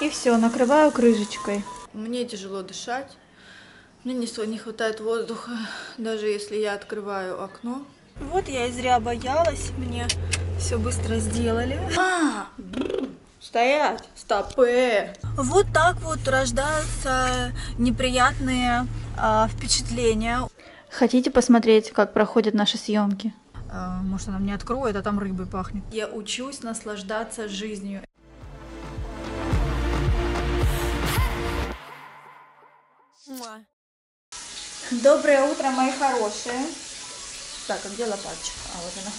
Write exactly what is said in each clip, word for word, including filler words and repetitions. И все, накрываю крышечкой. Мне тяжело дышать, мне не хватает воздуха, даже если я открываю окно. Вот я и зря боялась, мне все быстро сделали. А, стоять, стопы. Вот так вот рождаются неприятные а, впечатления. Хотите посмотреть, как проходят наши съемки? А, может, она мне откроет, а там рыбой пахнет. Я учусь наслаждаться жизнью. Доброе утро, мои хорошие. Так, а где лопаточка? А, вот она.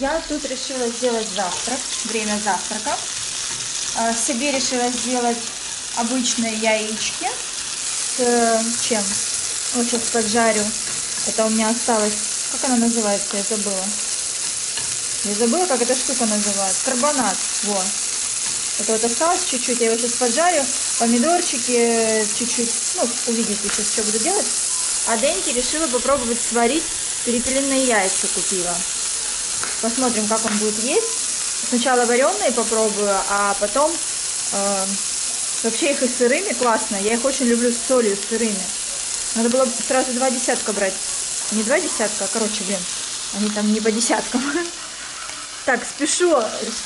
Я тут решила сделать завтрак, время завтрака. Себе решила сделать обычные яички с чем? Вот сейчас поджарю. Это у меня осталось, как она называется, я забыла. Я забыла, как эта штука называется. Карбонат, вот. Это вот осталось чуть-чуть, я его сейчас поджарю. Помидорчики чуть-чуть, ну, увидите сейчас, что буду делать. А Деньки решила попробовать сварить перепелиные яйца, купила. Посмотрим, как он будет есть. Сначала вареные попробую, а потом э, вообще их и сырыми классно. Я их очень люблю с солью, с сырыми. Надо было сразу два десятка брать. Не два десятка, а, короче, блин, они там не по десяткам. Так, спешу,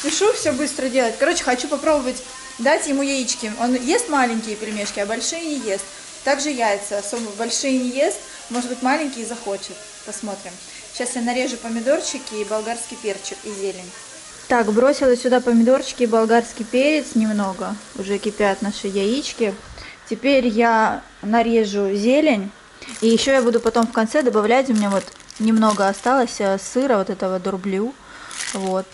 спешу все быстро делать. Короче, хочу попробовать дать ему яички. Он ест маленькие пельмешки, а большие не ест. Также яйца, особо большие не ест, может быть, маленькие захочет. Посмотрим. Сейчас я нарежу помидорчики и болгарский перчик, и зелень. Так, бросила сюда помидорчики и болгарский перец немного. Уже кипят наши яички. Теперь я нарежу зелень. И еще я буду потом в конце добавлять, у меня вот немного осталось сыра, вот этого дурблю. Вот,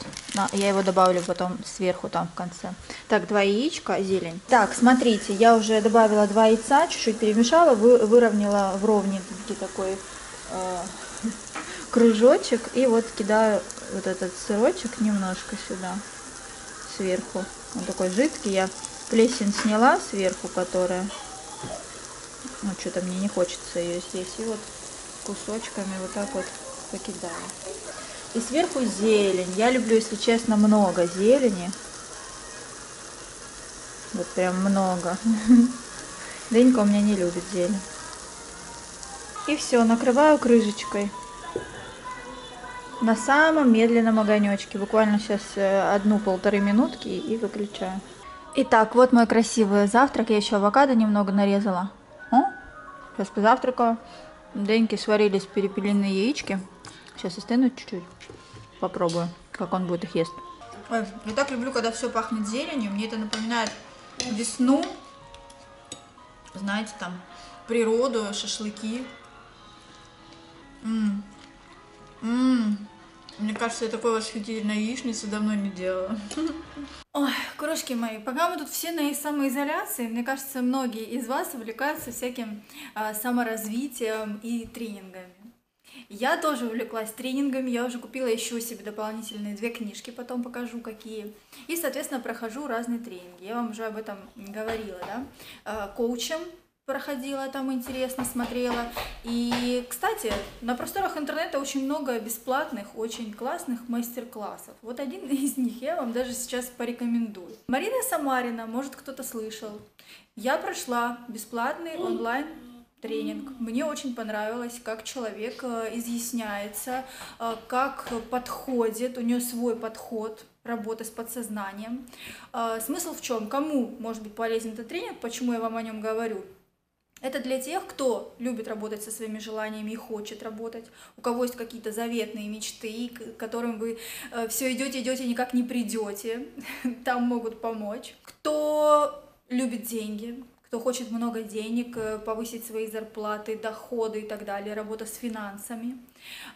я его добавлю потом сверху там в конце. Так, два яичка, зелень. Так, смотрите, я уже добавила два яйца, чуть-чуть перемешала, вы, выровняла вровненький такой э, кружочек. И вот кидаю вот этот сырочек немножко сюда, сверху. Он такой жидкий, я плесень сняла сверху, которая... Ну, что-то мне не хочется ее съесть. И вот кусочками вот так вот покидаю. И сверху зелень. Я люблю, если честно, много зелени. Вот прям много. Денька у меня не любит зелень. И все, накрываю крышечкой. На самом медленном огонечке. Буквально сейчас одну-полторы минутки и выключаю. Итак, вот мой красивый завтрак. Я еще авокадо немного нарезала. О, сейчас позавтракаю. Деньки сварились перепелиные яички. Сейчас остынут чуть-чуть. Попробую, как он будет их есть. Ой, я так люблю, когда все пахнет зеленью. Мне это напоминает весну. Знаете, там природу, шашлыки. М -м -м. Мне кажется, я такой восхитительной яичницы давно не делала. Ой, крошки мои, пока мы тут все на самоизоляции, мне кажется, многие из вас увлекаются всяким э, саморазвитием и тренингами. Я тоже увлеклась тренингами, я уже купила еще себе дополнительные две книжки, потом покажу какие. И, соответственно, прохожу разные тренинги. Я вам уже об этом говорила, да? Коучем проходила, там интересно смотрела. И, кстати, на просторах интернета очень много бесплатных, очень классных мастер-классов. Вот один из них я вам даже сейчас порекомендую. Марина Самарина, может, кто-то слышал. Я прошла бесплатный онлайн тренинг. Мне очень понравилось, как человек изъясняется, как подходит, у нее свой подход, работа с подсознанием. Смысл в чем? Кому может быть полезен этот тренинг, почему я вам о нем говорю? Это для тех, кто любит работать со своими желаниями и хочет работать, у кого есть какие-то заветные мечты, к которым вы все идете, идете, никак не придете, там могут помочь. Кто любит деньги, кто хочет много денег, повысить свои зарплаты, доходы и так далее, работа с финансами,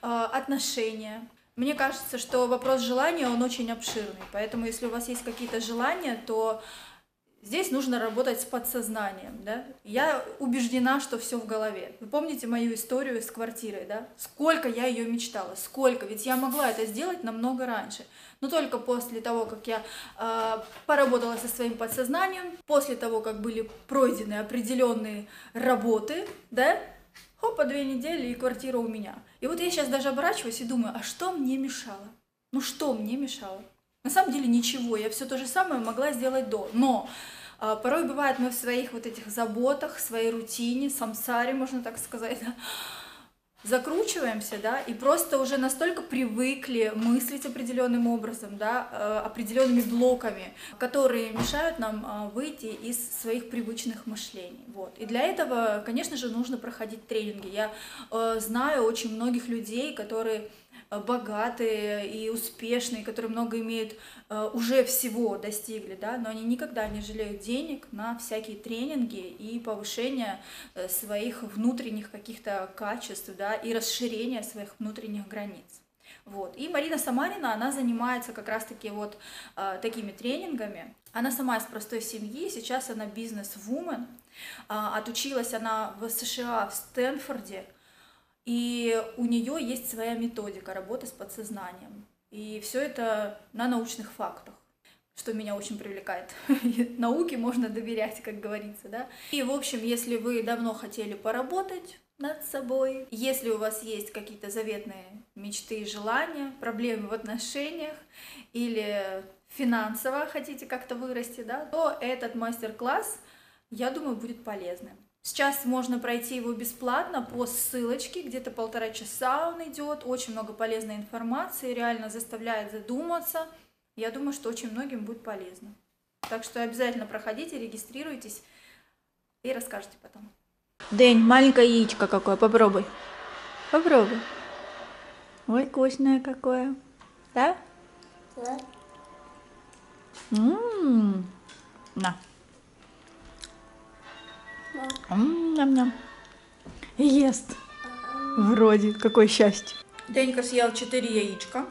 отношения. Мне кажется, что вопрос желания, он очень обширный, поэтому если у вас есть какие-то желания, то здесь нужно работать с подсознанием, да? Я убеждена, что все в голове. Вы помните мою историю с квартирой, да? Сколько я ее мечтала, сколько, ведь я могла это сделать намного раньше. Но только после того, как я э, поработала со своим подсознанием, после того, как были пройдены определенные работы, да, хопа, две недели и квартира у меня. И вот я сейчас даже оборачиваюсь и думаю, а что мне мешало? Ну что мне мешало? На самом деле ничего, я все то же самое могла сделать до, но Порой бывает, мы в своих вот этих заботах, своей рутине, самсаре, можно так сказать, да, закручиваемся, да, и просто уже настолько привыкли мыслить определенным образом, да, определенными блоками, которые мешают нам выйти из своих привычных мышлений. Вот. И для этого, конечно же, нужно проходить тренинги. Я знаю очень многих людей, которые богатые и успешные, которые много имеют, уже всего достигли, да, но они никогда не жалеют денег на всякие тренинги и повышение своих внутренних каких-то качеств, да, и расширение своих внутренних границ. Вот. И Марина Самарина, она занимается как раз-таки вот э, такими тренингами. Она сама из простой семьи, сейчас она бизнес-вумен, э, отучилась она в США, в Стэнфорде, и у нее есть своя методика работы с подсознанием. И все это на научных фактах, что меня очень привлекает. Науке можно доверять, как говорится, да. И, в общем, если вы давно хотели поработать над собой, если у вас есть какие-то заветные мечты и желания, проблемы в отношениях или финансово хотите как-то вырасти, да, то этот мастер-класс, я думаю, будет полезным. Сейчас можно пройти его бесплатно по ссылочке, где-то полтора часа он идет, очень много полезной информации, реально заставляет задуматься. Я думаю, что очень многим будет полезно. Так что обязательно проходите, регистрируйтесь и расскажите потом. Дэнь, маленькое яичко какое, попробуй. Попробуй. Ой, вкусное какое. Да? Да. Ммм. На. Ням-ням. Ест. Вроде, какое счастье. Денька съел четыре яичка.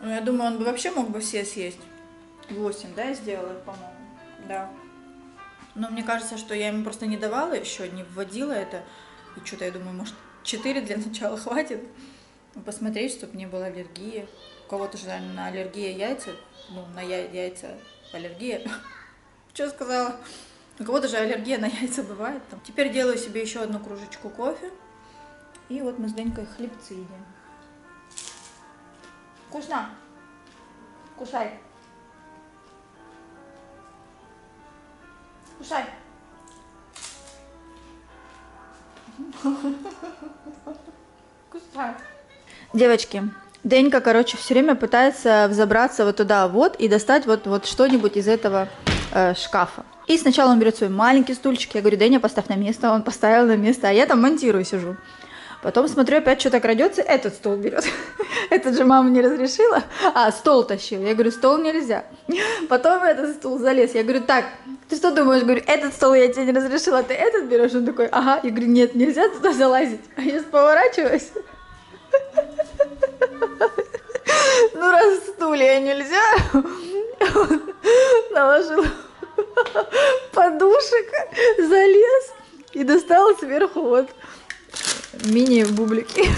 Ну, я думаю, он бы вообще мог бы все съесть. восемь, да, я сделала, по-моему. Да. Но мне кажется, что я ему просто не давала еще, не вводила это. И что-то, я думаю, может, четыре для начала хватит. Посмотреть, чтобы не было аллергии. У кого-то же, наверное, аллергия яйца. Ну, на я яйца аллергия. Что сказала? У кого-то же аллергия на яйца бывает. Там. Теперь делаю себе еще одну кружечку кофе. И вот мы с Денькой хлебцы едим. Вкусно? Кушай. Кушай. Кушай. Девочки, Денька, короче, все время пытается взобраться вот туда вот и достать вот, вот что-нибудь из этого э, шкафа. И сначала он берет свой маленький стульчик, я говорю: Деня, поставь на место, он поставил на место, а я там монтирую, сижу. Потом смотрю, опять что-то крадется, этот стол берет. Этот же мама не разрешила, а стол тащил. Я говорю: стол нельзя. Потом этот стул залез, я говорю: так, ты что думаешь? Говорю: этот стол я тебе не разрешила, ты этот берешь? Он такой: ага. Я говорю: нет, нельзя туда залазить. А я поворачиваюсь. Ну раз стулья нельзя, наложила подушек, залез и достал сверху вот мини-бублики.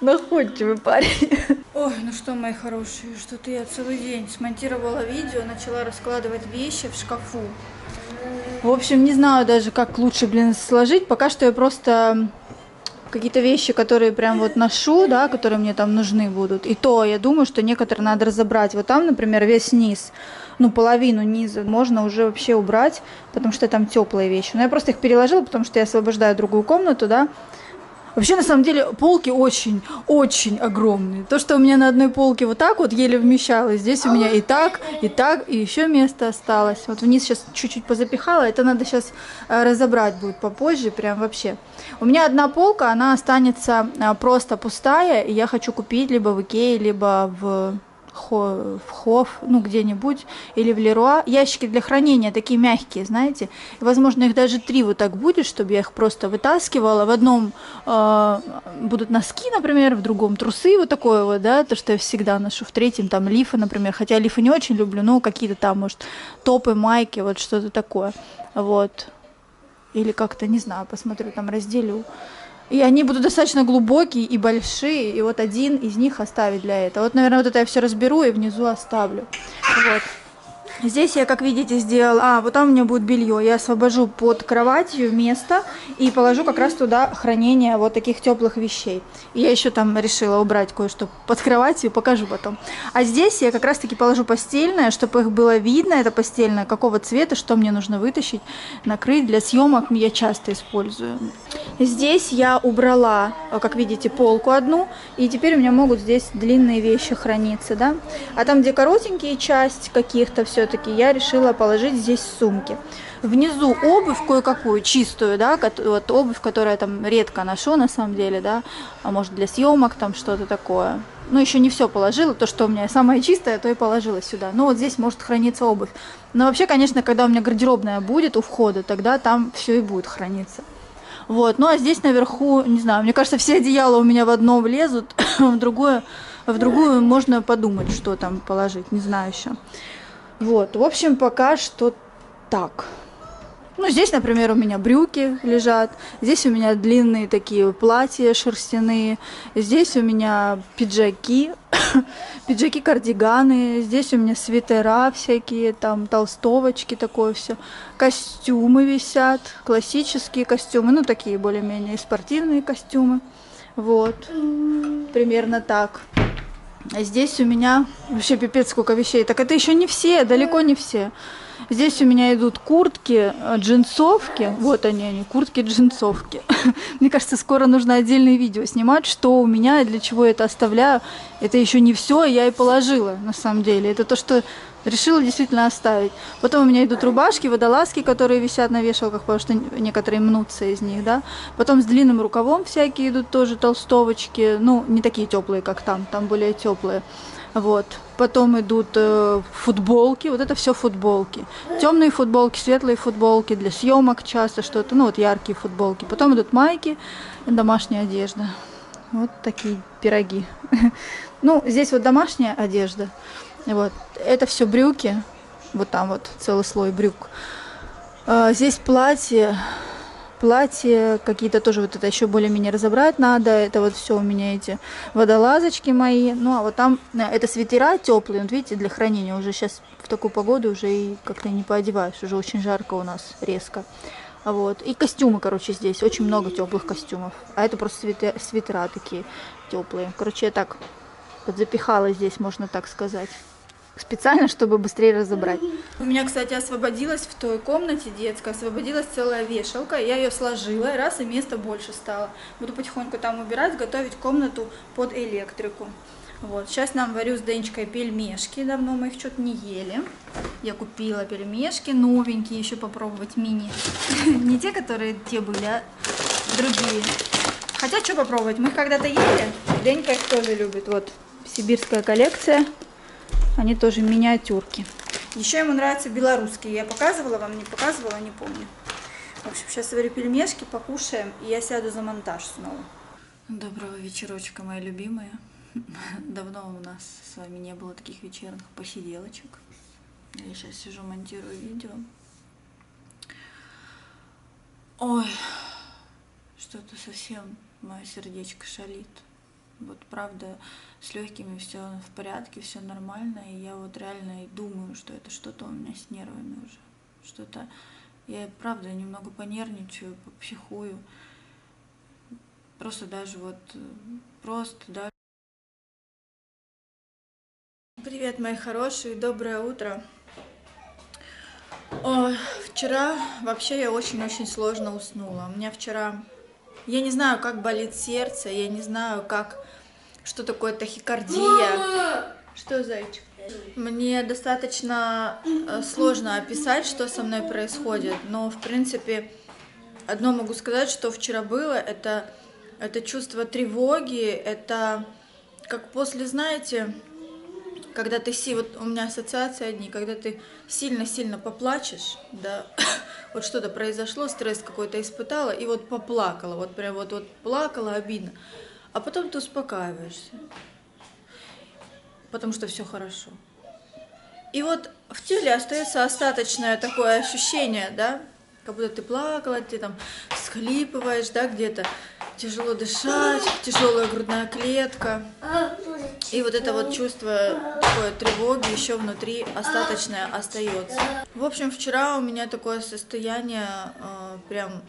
Находчивый парень. Ой, ну что, мои хорошие, что-то я целый день смонтировала видео, начала раскладывать вещи в шкафу. В общем, не знаю даже, как лучше, блин, сложить. Пока что я просто какие-то вещи, которые прям вот ношу, да, которые мне там нужны будут. И то, я думаю, что некоторые надо разобрать. Вот там, например, весь низ, ну, половину низа можно уже вообще убрать, потому что там теплые вещи. Но я просто их переложила, потому что я освобождаю другую комнату, да. Вообще, на самом деле, полки очень-очень огромные. То, что у меня на одной полке вот так вот еле вмещалось, здесь у меня и так, и так, и еще место осталось. Вот вниз сейчас чуть-чуть позапихала, это надо сейчас разобрать будет попозже, прям вообще. У меня одна полка, она останется просто пустая, и я хочу купить либо в Икее, либо в, Хо... в Хофф, ну где-нибудь, или в Леруа. Ящики для хранения такие мягкие, знаете. И, возможно, их даже три вот так будет, чтобы я их просто вытаскивала. В одном э, будут носки, например, в другом трусы, вот такое вот, да, то, что я всегда ношу. В третьем там лифы, например, хотя лифы не очень люблю, но какие-то там, может, топы, майки, вот что-то такое, вот. Или как-то, не знаю, посмотрю, там разделю. И они будут достаточно глубокие и большие, и вот один из них оставить для этого. Вот, наверное, вот это я все разберу и внизу оставлю. Вот. Здесь я, как видите, сделала... А, вот там у меня будет белье. Я освобожу под кроватью место и положу как раз туда хранение вот таких теплых вещей. И я еще там решила убрать кое-что под кроватью, покажу потом. А здесь я как раз-таки положу постельное, чтобы их было видно, это постельное, какого цвета, что мне нужно вытащить, накрыть. Для съемок я часто использую. Здесь я убрала, как видите, полку одну, и теперь у меня могут здесь длинные вещи храниться, да. А там, где коротенькие часть каких-то все-таки, я решила положить здесь сумки. Внизу обувь кое-какую, чистую, да, вот обувь, которую я там редко ношу, на самом деле, да, а может для съемок там что-то такое. Ну, еще не все положила, то, что у меня самое чистое, то и положила сюда. Ну, вот здесь может храниться обувь. Но вообще, конечно, когда у меня гардеробная будет у входа, тогда там все и будет храниться. Вот, ну а здесь наверху, не знаю, мне кажется, все одеяла у меня в одно влезут, в другое, в другую можно подумать, что там положить, не знаю еще. Вот, в общем, пока что так. Ну, здесь, например, у меня брюки лежат, здесь у меня длинные такие платья шерстяные, здесь у меня пиджаки, пиджаки-кардиганы, здесь у меня свитера всякие, там толстовочки, такое все, костюмы висят, классические костюмы, ну, такие более-менее спортивные костюмы, вот, примерно так. Здесь у меня вообще пипец сколько вещей, так это еще не все, далеко не все. Здесь у меня идут куртки, джинсовки. Вот они, они, куртки, джинсовки. Мне кажется, скоро нужно отдельное видео снимать, что у меня и для чего я это оставляю. Это еще не все, я и положила, на самом деле. Это то, что решила действительно оставить. Потом у меня идут рубашки, водолазки, которые висят на вешалках, потому что некоторые мнутся из них, да. Потом с длинным рукавом всякие идут тоже толстовочки. Ну, не такие теплые, как там, там более теплые. Вот. Потом идут э, футболки, вот это все футболки. Темные футболки, светлые футболки, для съемок часто что-то, ну вот яркие футболки. Потом идут майки, домашняя одежда. Вот такие пироги. Ну, здесь вот домашняя одежда. Вот. Это все брюки, вот там вот целый слой брюк. А, здесь платье. Платья какие-то тоже, вот это еще более-менее разобрать надо. Это вот все у меня эти водолазочки мои. Ну, а вот там, это свитера теплые, вот видите, для хранения. Уже сейчас в такую погоду уже и как-то не поодеваешь, уже очень жарко у нас, резко. Вот, и костюмы, короче, здесь очень много теплых костюмов. А это просто свитера, свитера такие теплые. Короче, я так подзапихала здесь, можно так сказать. Специально, чтобы быстрее разобрать. У меня, кстати, освободилась в той комнате детской, освободилась целая вешалка. Я ее сложила, и раз, и места больше стало. Буду потихоньку там убирать, готовить комнату под электрику. Вот. Сейчас нам варю с Денечкой пельмешки. Давно мы их что-то не ели. Я купила пельмешки новенькие, еще попробовать мини. Не те, которые те были, а другие. Хотя, что попробовать? Мы их когда-то ели. Денька их тоже любит. Вот, сибирская коллекция. Они тоже миниатюрки. Еще ему нравятся белорусские. Я показывала вам, не показывала, не помню. В общем, сейчас варю пельмешки, покушаем, и я сяду за монтаж снова. Доброго вечерочка, мои любимые. Давно у нас с вами не было таких вечерних посиделочек. Я сейчас сижу, монтирую видео. Ой, что-то совсем мое сердечко шалит. Вот правда, с легкими все в порядке, все нормально, и я вот реально и думаю, что это что-то у меня с нервами уже, что-то, я правда немного понервничаю, попсихую, просто даже вот, просто даже. Привет, мои хорошие, доброе утро. О, вчера вообще я очень-очень сложно уснула, у меня вчера... Я не знаю, как болит сердце, я не знаю, как, что такое тахикардия. Что, зайчик? Мне достаточно сложно описать, что со мной происходит, но, в принципе, одно могу сказать, что вчера было, это, это чувство тревоги, это как после, знаете, когда ты, вот у меня ассоциации одни, когда ты сильно-сильно поплачешь, да, вот что-то произошло, стресс какой-то испытала, и вот поплакала, вот прям вот, вот плакала, обидно. А потом ты успокаиваешься, потому что все хорошо. И вот в теле остается остаточное такое ощущение, да, как будто ты плакала, ты там всхлипываешь, да, где-то тяжело дышать, тяжелая грудная клетка. И вот это вот чувство такой тревоги еще внутри остаточное остается. В общем, вчера у меня такое состояние э, прям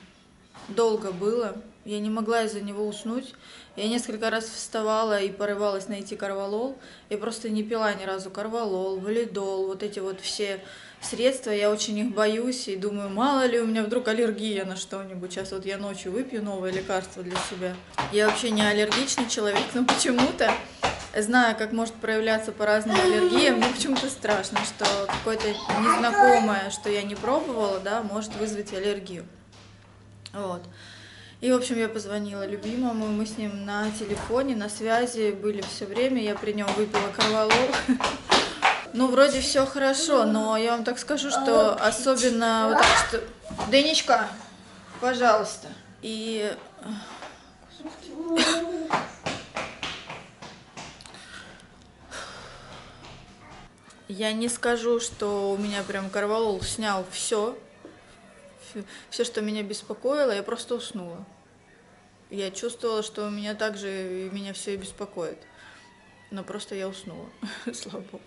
долго было. Я не могла из-за него уснуть. Я несколько раз вставала и порывалась найти корвалол. Я просто не пила ни разу корвалол, валидол, вот эти вот все средства. Я очень их боюсь и думаю, мало ли у меня вдруг аллергия на что-нибудь. Сейчас вот я ночью выпью новое лекарство для себя. Я вообще не аллергичный человек, но почему-то, зная, как может проявляться по разным аллергиям, мне почему-то страшно, что какое-то незнакомое, что я не пробовала, да, может вызвать аллергию. Вот. И, в общем, я позвонила любимому, мы с ним на телефоне, на связи были все время, я при нем выпила корвалол. Ну, вроде все хорошо, но я вам так скажу, что особенно вот так, что... Денечка, пожалуйста. И... Я не скажу, что у меня прям корвалол снял все. Все, что меня беспокоило, я просто уснула. Я чувствовала, что у меня также меня все и беспокоит. Но просто я уснула, слава богу.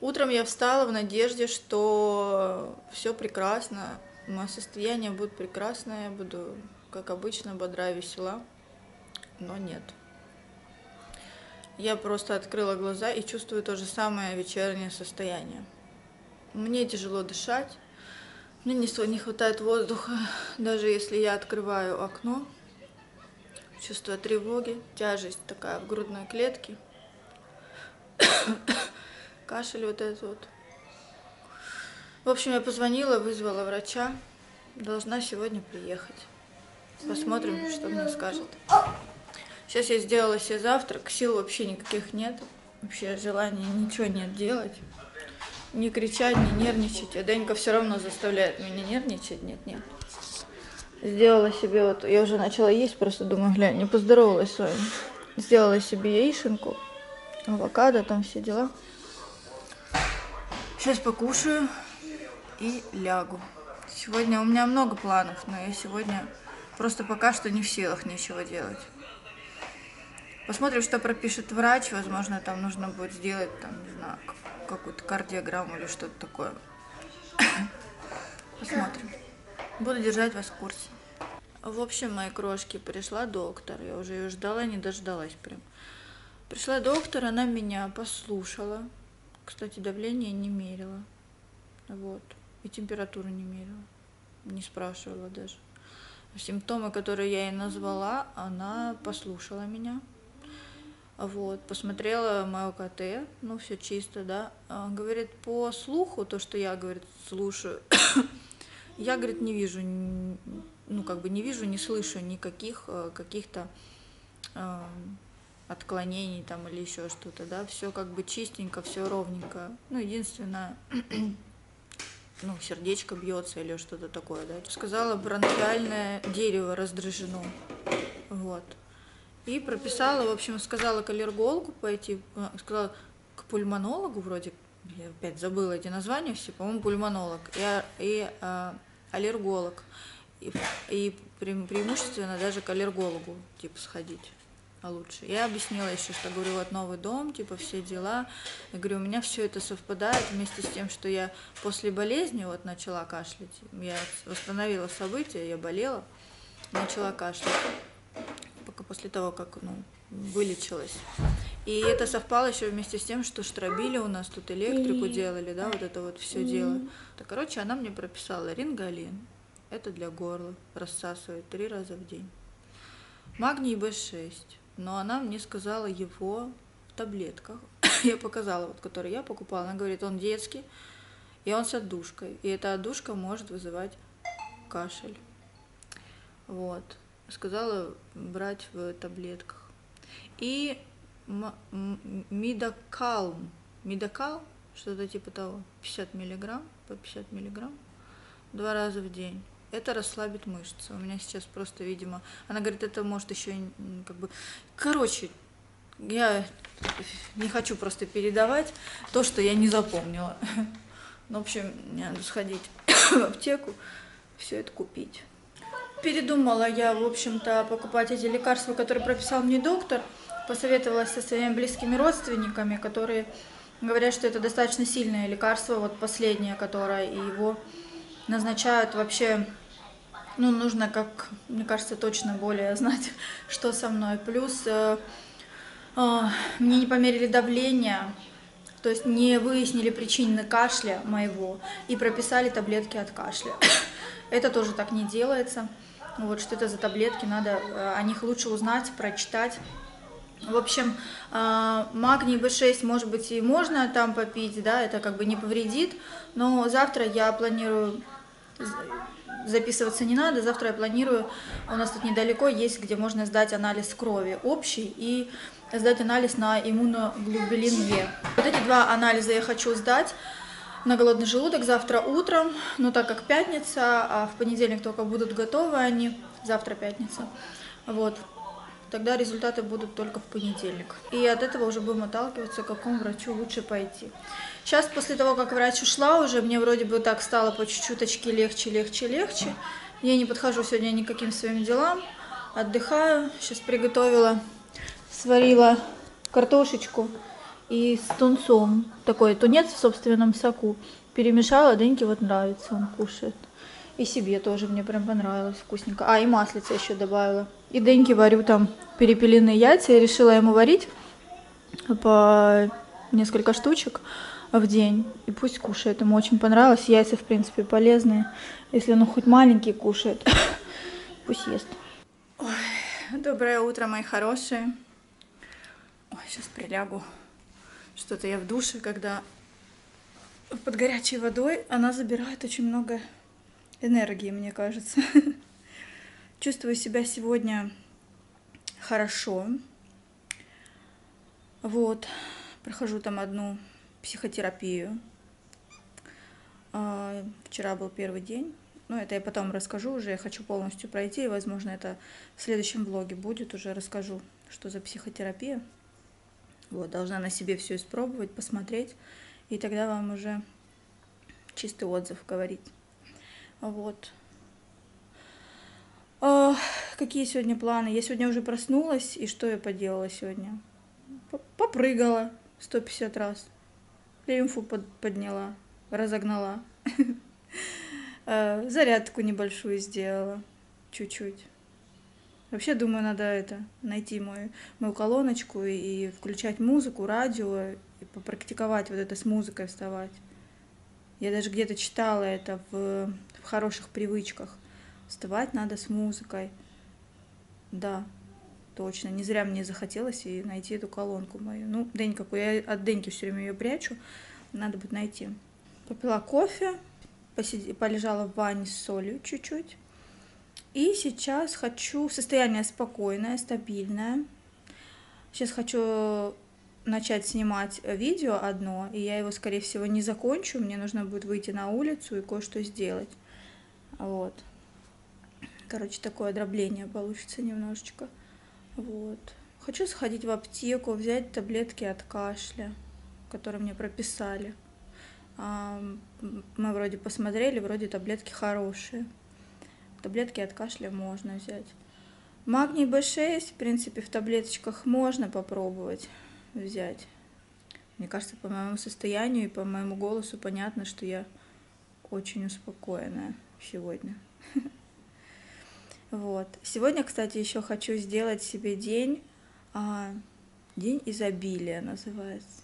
Утром я встала в надежде, что все прекрасно, мое состояние будет прекрасное, я буду, как обычно, бодра и весела. Но нет. Я просто открыла глаза и чувствую то же самое вечернее состояние. Мне тяжело дышать. Мне не хватает воздуха, даже если я открываю окно. Чувство тревоги, тяжесть такая в грудной клетке. Кашель вот этот вот. В общем, я позвонила, вызвала врача. Должна сегодня приехать. Посмотрим, что мне скажет. Сейчас я сделала себе завтрак, сил вообще никаких нет. Вообще желания ничего нет делать. Не кричать, не нервничать. А Денька все равно заставляет меня нервничать. Нет, нет. Сделала себе вот... Я уже начала есть, просто думаю, глянь, не поздоровалась с вами. Сделала себе яишенку, авокадо, там все дела. Сейчас покушаю и лягу. Сегодня у меня много планов, но я сегодня просто пока что не в силах ничего делать. Посмотрим, что пропишет врач. Возможно, там нужно будет сделать, там, не знаю, какую-то кардиограмму или что-то такое. Посмотрим. Буду держать вас в курсе. В общем, мои крошки, пришла доктор. Я уже ее ждала, не дождалась прям. Пришла доктор, она меня послушала. Кстати, давление не мерила. Вот. И температуру не мерила. Не спрашивала даже. Симптомы, которые я ей назвала, она послушала меня. Вот, посмотрела мое ка тэ, ну, все чисто, да. Говорит, по слуху, то, что я, говорит, слушаю, я, говорит, не вижу, ну, как бы не вижу, не слышу никаких каких-то э, отклонений там или еще что-то, да. Все как бы чистенько, все ровненько. Ну, единственное, ну, сердечко бьется или что-то такое, да. Сказала, бронхиальное дерево раздражено, вот. И прописала, в общем, сказала к аллергологу пойти, сказала к пульмонологу вроде, я опять забыла эти названия все, по-моему, пульмонолог и, и а, аллерголог, и, и преимущественно даже к аллергологу, типа, сходить, а лучше. Я объяснила еще, что, говорю, вот новый дом, типа, все дела, я говорю, у меня все это совпадает вместе с тем, что я после болезни вот начала кашлять, я восстановила события, я болела, начала кашлять. После того, как, ну, вылечилась. И это совпало еще вместе с тем, что штробили у нас, тут электрику делали, да, вот это вот все дело. Так, короче, она мне прописала рингалин, это для горла, рассасывает три раза в день. Магний бэ шесть, но она мне сказала его в таблетках, я показала, вот, который я покупала, она говорит, он детский, и он с отдушкой, и эта отдушка может вызывать кашель. Вот. Сказала брать в таблетках. И мидокалм, мидокал, что-то типа того, пятьдесят миллиграмм, по пятьдесят миллиграмм, два раза в день. Это расслабит мышцы. У меня сейчас просто, видимо, она говорит, это может еще как бы... Короче, я не хочу просто передавать то, что я не запомнила. В общем, мне надо сходить в аптеку, все это купить. передумала я, в общем-то, покупать эти лекарства, которые прописал мне доктор. Посоветовалась со своими близкими родственниками, которые говорят, что это достаточно сильное лекарство, вот последнее, которое, и его назначают вообще, ну, нужно, как мне кажется, точно более знать, что со мной. Плюс э, э, мне не померили давление, то есть не выяснили причины кашля моего и прописали таблетки от кашля. Это тоже так не делается. Вот что это за таблетки, надо э, о них лучше узнать, прочитать. В общем, магний бэ шесть, может быть, и можно там попить, да, это как бы не повредит, но завтра я планирую, записываться не надо, завтра я планирую, у нас тут недалеко есть, где можно сдать анализ крови общий и сдать анализ на иммуноглобулин В. Вот эти два анализа я хочу сдать на голодный желудок завтра утром, но так как пятница, а в понедельник только будут готовы они, завтра пятница, вот. Тогда результаты будут только в понедельник. И от этого уже будем отталкиваться, к какому врачу лучше пойти. Сейчас, после того, как врач ушла, уже мне вроде бы так стало по чуть-чуточке легче, легче, легче. Я не подхожу сегодня никаким своим делам. Отдыхаю. Сейчас приготовила, сварила картошечку и с тунцом. Такой тунец в собственном соку. Перемешала, Деньке вот нравится, он кушает. И себе тоже, мне прям понравилось, вкусненько. А, и маслица еще добавила. И Деньке варю там перепелиные яйца. Я решила ему варить по несколько штучек в день. И пусть кушает, ему очень понравилось. Яйца, в принципе, полезные. Если он хоть маленький кушает, пусть ест. Ой, доброе утро, мои хорошие. Ой, сейчас прилягу. Что-то я в душе, когда под горячей водой она забирает очень много энергии, мне кажется. Чувствую себя сегодня хорошо. Вот. Прохожу там одну психотерапию. А, вчера был первый день. Ну, это я потом расскажу уже. Я хочу полностью пройти. И, возможно, это в следующем влоге будет. Уже расскажу, что за психотерапия. Вот. Должна на себе все испробовать, посмотреть. И тогда вам уже чистый отзыв говорить. Вот. А, какие сегодня планы? Я сегодня уже проснулась, и что я поделала сегодня? Попрыгала сто пятьдесят раз. Лимфу под, подняла, разогнала. Зарядку небольшую сделала. Чуть-чуть. Вообще, думаю, надо это найти мою, мою колоночку и включать музыку, радио, и попрактиковать вот это с музыкой вставать. Я даже где-то читала это в, в хороших привычках. Вставать надо с музыкой. Да, точно. Не зря мне захотелось и найти эту колонку мою. Ну, Денька, я от Деньки все время ее прячу. Надо будет найти. Попила кофе, посид... полежала в ванне с солью чуть-чуть. И сейчас хочу... Состояние спокойное, стабильное. Сейчас хочу... начать снимать видео одно, и я его, скорее всего, не закончу. Мне нужно будет выйти на улицу и кое-что сделать. Вот. Короче, такое дробление получится немножечко. Вот. Хочу сходить в аптеку, взять таблетки от кашля, которые мне прописали. Мы вроде посмотрели, вроде таблетки хорошие. Таблетки от кашля можно взять. Магний бэ шесть, в принципе, в таблеточках можно попробовать взять. Мне кажется, по моему состоянию и по моему голосу понятно, что я очень успокоенная сегодня. Вот. Сегодня, кстати, еще хочу сделать себе день, день изобилия называется.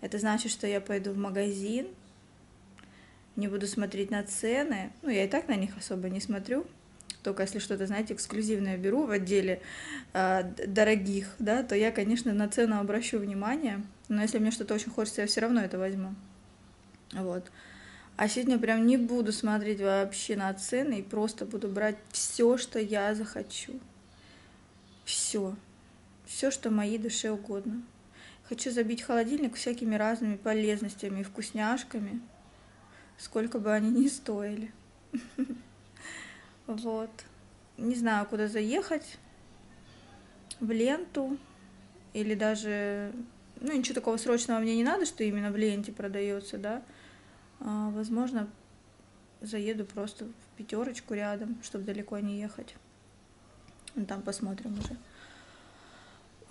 Это значит, что я пойду в магазин, не буду смотреть на цены, ну, я и так на них особо не смотрю. Только если что-то, знаете, эксклюзивное беру в отделе э, дорогих, да, то я, конечно, на цену обращу внимание. Но если мне что-то очень хочется, я все равно это возьму. Вот. А сегодня прям не буду смотреть вообще на цены и просто буду брать все, что я захочу. Все. Все, что моей душе угодно. Хочу забить холодильник всякими разными полезностями и вкусняшками, сколько бы они ни стоили. Вот. Не знаю, куда заехать. В Ленту. Или даже... Ну, ничего такого срочного мне не надо, что именно в Ленте продается, да. А, возможно, заеду просто в Пятерочку рядом, чтобы далеко не ехать. Там посмотрим уже.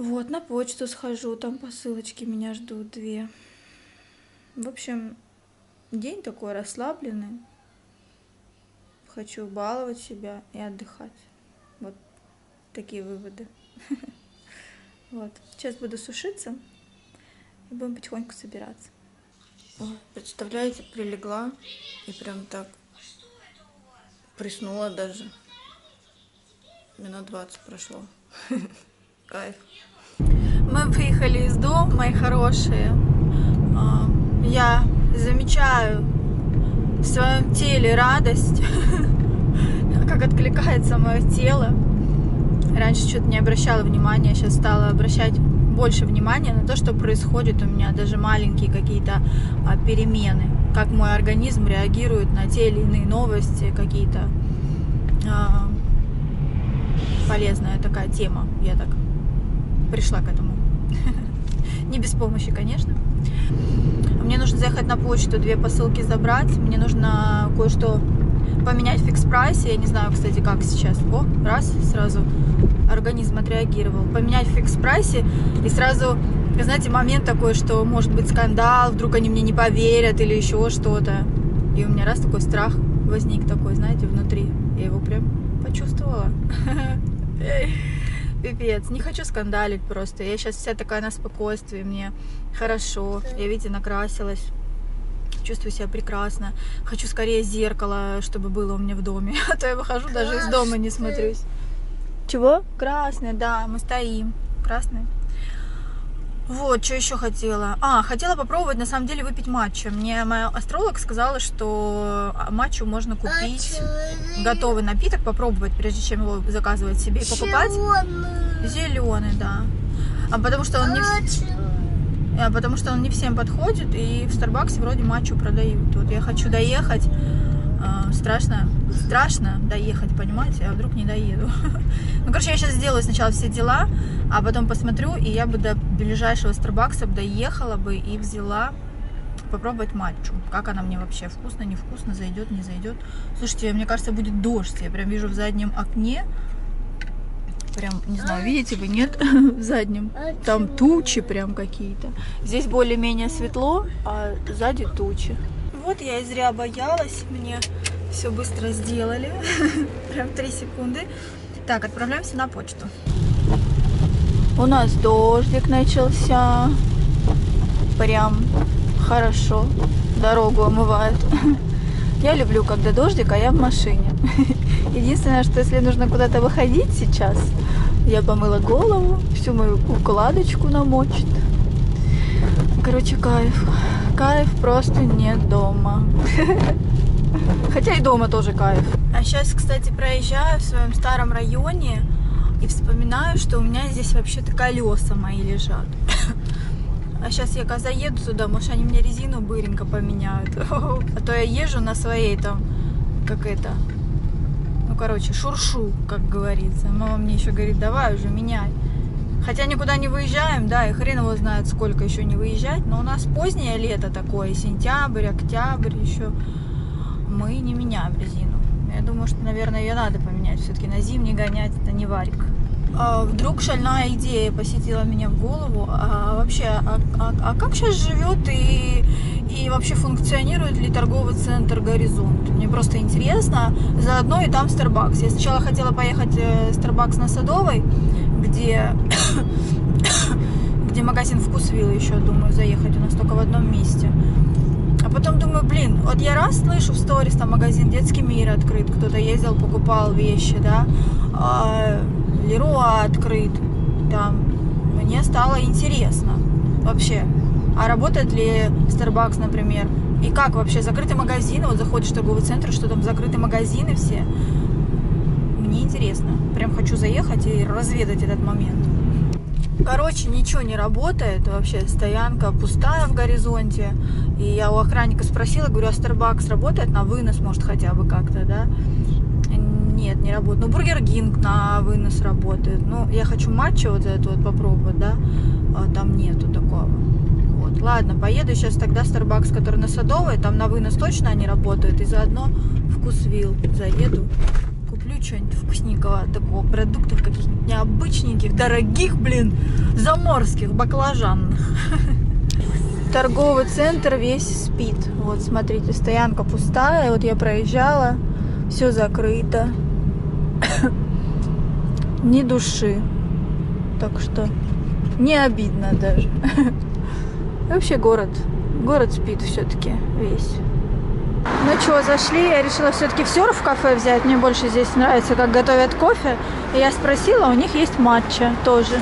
Вот, на почту схожу, там посылочки меня ждут две. В общем, день такой расслабленный. Хочу баловать себя и отдыхать. Вот такие выводы. Вот, сейчас буду сушиться и будем потихоньку собираться. Ой, представляете, прилегла и прям так приснула даже. Минут двадцать прошло. Кайф. Мы выехали из дома, мои хорошие. Я замечаю в своем теле радость, как откликается мое тело. Раньше что-то не обращала внимания, сейчас стала обращать больше внимания на то, что происходит у меня, даже маленькие какие-то перемены, как мой организм реагирует на те или иные новости, какие-то полезная такая тема. Я так пришла к этому. Не без помощи, конечно. Мне нужно заехать на почту, две посылки забрать. Мне нужно кое-что поменять в фикс-прайсе. Я не знаю, кстати, как сейчас. О, раз, сразу организм отреагировал. Поменять в фикс-прайсе и сразу, знаете, момент такой, что может быть скандал, вдруг они мне не поверят или еще что-то. И у меня раз такой страх возник такой, знаете, внутри. Я его прям почувствовала. Пипец, не хочу скандалить просто. Я сейчас вся такая на спокойствии, мне хорошо. Я, видите, накрасилась, чувствую себя прекрасно. Хочу скорее зеркало, чтобы было у меня в доме. А то я выхожу, даже из дома не смотрюсь. Чего? Красный, да, мы стоим. Красный. Вот, что еще хотела. А, хотела попробовать, на самом деле, выпить матчу. Мне моя астролог сказала, что матчу можно купить, а готовый напиток, попробовать, прежде чем его заказывать себе и покупать. Зеленый. Зеленый, да. А потому что он не, а потому что он не всем подходит, и в Старбаксе вроде матчу продают. Вот я хочу доехать. Страшно, страшно доехать, понимаете, а вдруг не доеду. Ну, короче, я сейчас сделаю сначала все дела, а потом посмотрю, и я бы до ближайшего Старбакса доехала бы и взяла попробовать матчу. Как она мне вообще, вкусно, невкусно, зайдет, не зайдет. Слушайте, мне кажется, будет дождь, я прям вижу в заднем окне, прям, не знаю, видите вы, нет, в заднем, там тучи прям какие-то. Здесь более-менее светло, а сзади тучи. Вот я и зря боялась, мне все быстро сделали, прям три секунды. Так, отправляемся на почту. У нас дождик начался, прям хорошо, дорогу омывает. Я люблю, когда дождик, а я в машине. Единственное, что если нужно куда-то выходить сейчас, я помыла голову, всю мою укладочку намочит. Короче, кайф. Кайф просто не дома. Хотя и дома тоже кайф. А сейчас, кстати, проезжаю в своем старом районе и вспоминаю, что у меня здесь вообще-то колеса мои лежат. А сейчас я когда заеду сюда, может, они мне резину быренько поменяют. А то я езжу на своей там, как это, ну, короче, шуршу, как говорится. Мама мне еще говорит, давай уже меняй. Хотя никуда не выезжаем, да, и хрен его знает, сколько еще не выезжать. Но у нас позднее лето такое, сентябрь, октябрь еще. Мы не меняем резину. Я думаю, что, наверное, ее надо поменять. Все-таки на зимний гонять это не варик. А вдруг шальная идея посетила меня в голову. А вообще, а, а, а как сейчас живет и, и вообще функционирует ли торговый центр «Горизонт»? Мне просто интересно. Заодно и там Starbucks. Я сначала хотела поехать в Starbucks на Садовой, где, где магазин «Вкусвилл» еще, думаю, заехать. У нас только в одном месте. А потом думаю, блин, вот я раз слышу в сторис, там магазин «Детский мир» открыт, кто-то ездил, покупал вещи, да. А «Леруа» открыт, там. Мне стало интересно вообще. А работает ли Starbucks, например? И как вообще? Закрытый магазин, вот заходишь в торговый центр, что там закрыты магазины все. Мне интересно. Прям хочу заехать и разведать этот момент. Короче, ничего не работает. Вообще стоянка пустая в «Горизонте». И я у охранника спросила, говорю, а Starbucks работает на вынос, может, хотя бы как-то, да? Нет, не работает. Ну, Бургер Кинг на вынос работает. Ну, я хочу матча вот этот вот попробовать, да? А там нету такого. Вот. Ладно, поеду сейчас тогда в Старбакс, который на Садовой. Там на вынос точно они работают. И заодно Вкусвилл заеду. Куплю что-нибудь вкусненького такого, продуктов каких-нибудь необычненьких, дорогих, блин, заморских, баклажанных. Торговый центр весь спит. Вот, смотрите, стоянка пустая. Вот я проезжала, все закрыто. Ни души. Так что не обидно даже. Вообще город. Город спит все-таки весь. Ну что, зашли. Я решила все-таки в Сёрф кафе взять. Мне больше здесь нравится, как готовят кофе. И я спросила, у них есть матча тоже.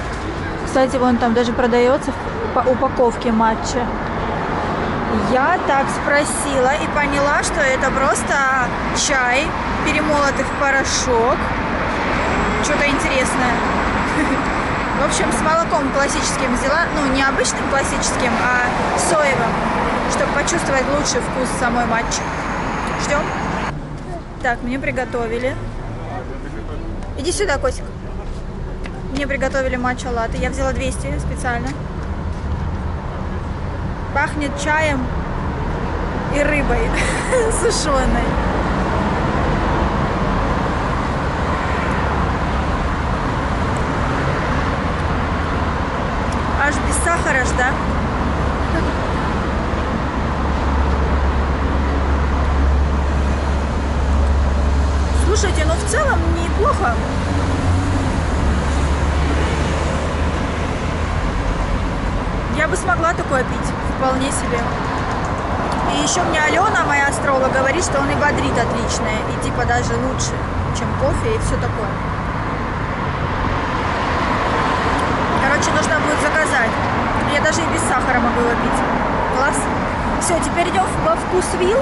Кстати, вон там даже продается по упаковке матча. Я так спросила и поняла, что это просто чай, перемолотый в порошок. Что-то интересное. В общем, с молоком классическим взяла. Ну, не обычным классическим, а соевым. Чтобы почувствовать лучше вкус самой матчи. Ждем. Так, мне приготовили. Иди сюда, Косик. Мне приготовили матча латте. Я взяла двести специально. Пахнет чаем и рыбой сушеной. Аж без сахара, да? Слушайте, ну в целом неплохо. Я бы смогла такое пить, вполне себе. И еще мне Алена, моя астролог, говорит, что он и бодрит отлично, и типа даже лучше, чем кофе и все такое. Короче, нужно будет заказать. Я даже и без сахара могу его пить. Класс. Все, теперь идем во Вкусвилл.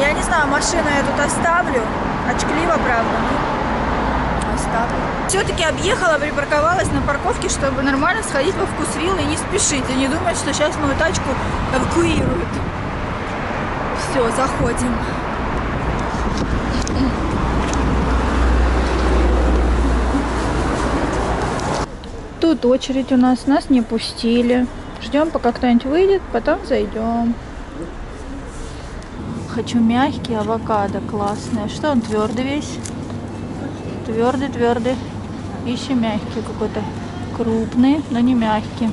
Я не знаю, машину я тут оставлю. Очкливо, правда. Все-таки объехала, припарковалась на парковке, чтобы нормально сходить во Вкусвилл и не спешить, и не думать, что сейчас мою тачку эвакуируют. Все, заходим. Тут очередь у нас, нас не пустили. Ждем, пока кто-нибудь выйдет, потом зайдем. Хочу мягкий авокадо, классный. Что он твердый весь? Твердый, твердый. Еще мягкий какой-то. Крупный, но не мягкий.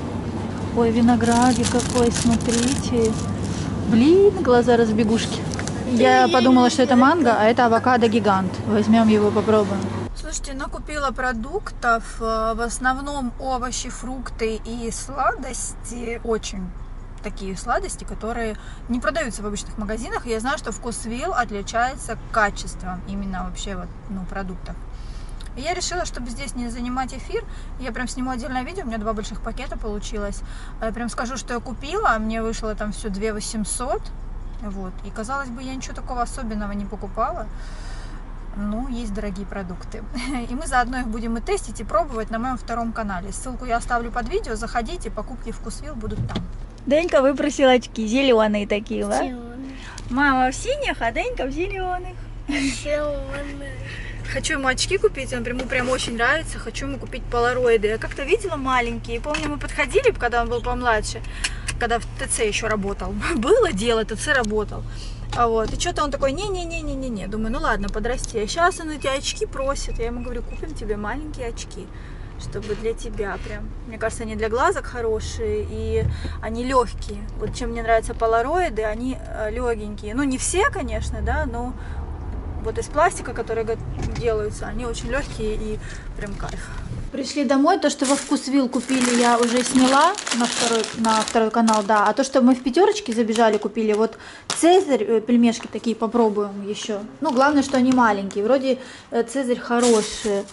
Ой, виноградик какой, смотрите. Блин, глаза разбегушки. Я подумала, что это манго, а это авокадо-гигант. Возьмем его, попробуем. Слушайте, накупила продуктов. В основном овощи, фрукты и сладости. Очень такие сладости, которые не продаются в обычных магазинах. Я знаю, что Вкусвилл отличается качеством именно вообще вот, ну, продуктов. И я решила, чтобы здесь не занимать эфир, я прям сниму отдельное видео, у меня два больших пакета получилось. Я прям скажу, что я купила, мне вышло там все две тысячи восемьсот. Вот. И казалось бы, я ничего такого особенного не покупала. Ну, есть дорогие продукты. И мы заодно их будем и тестить, и пробовать на моем втором канале. Ссылку я оставлю под видео, заходите, покупки Вкусвилл будут там. Денька выпросила очки, зеленые такие, да? Мама в синих, а Денька в зеленых. Зеленые. Хочу ему очки купить, он ему прям очень нравится. Хочу ему купить полароиды. Я как-то видела маленькие. Помню, мы подходили, когда он был помладше, когда в ТЦ еще работал. Было дело, ТЦ работал. А вот, и что-то он такой, не-не-не-не-не. Думаю, ну ладно, подрасти. А сейчас он эти очки просит. Я ему говорю, купим тебе маленькие очки. Чтобы для тебя прям. Мне кажется, они для глазок хорошие, и они легкие. Вот чем мне нравятся полароиды, они легенькие. Ну, не все, конечно, да, но вот из пластика, которые делаются, они очень легкие и прям кайф. Пришли домой. То, что во Вкусвилл купили, я уже сняла на второй, на второй канал, да. А то, что мы в Пятерочке забежали, купили. Вот Цезарь, пельмешки такие попробуем еще. Ну, главное, что они маленькие. Вроде Цезарь хорошие.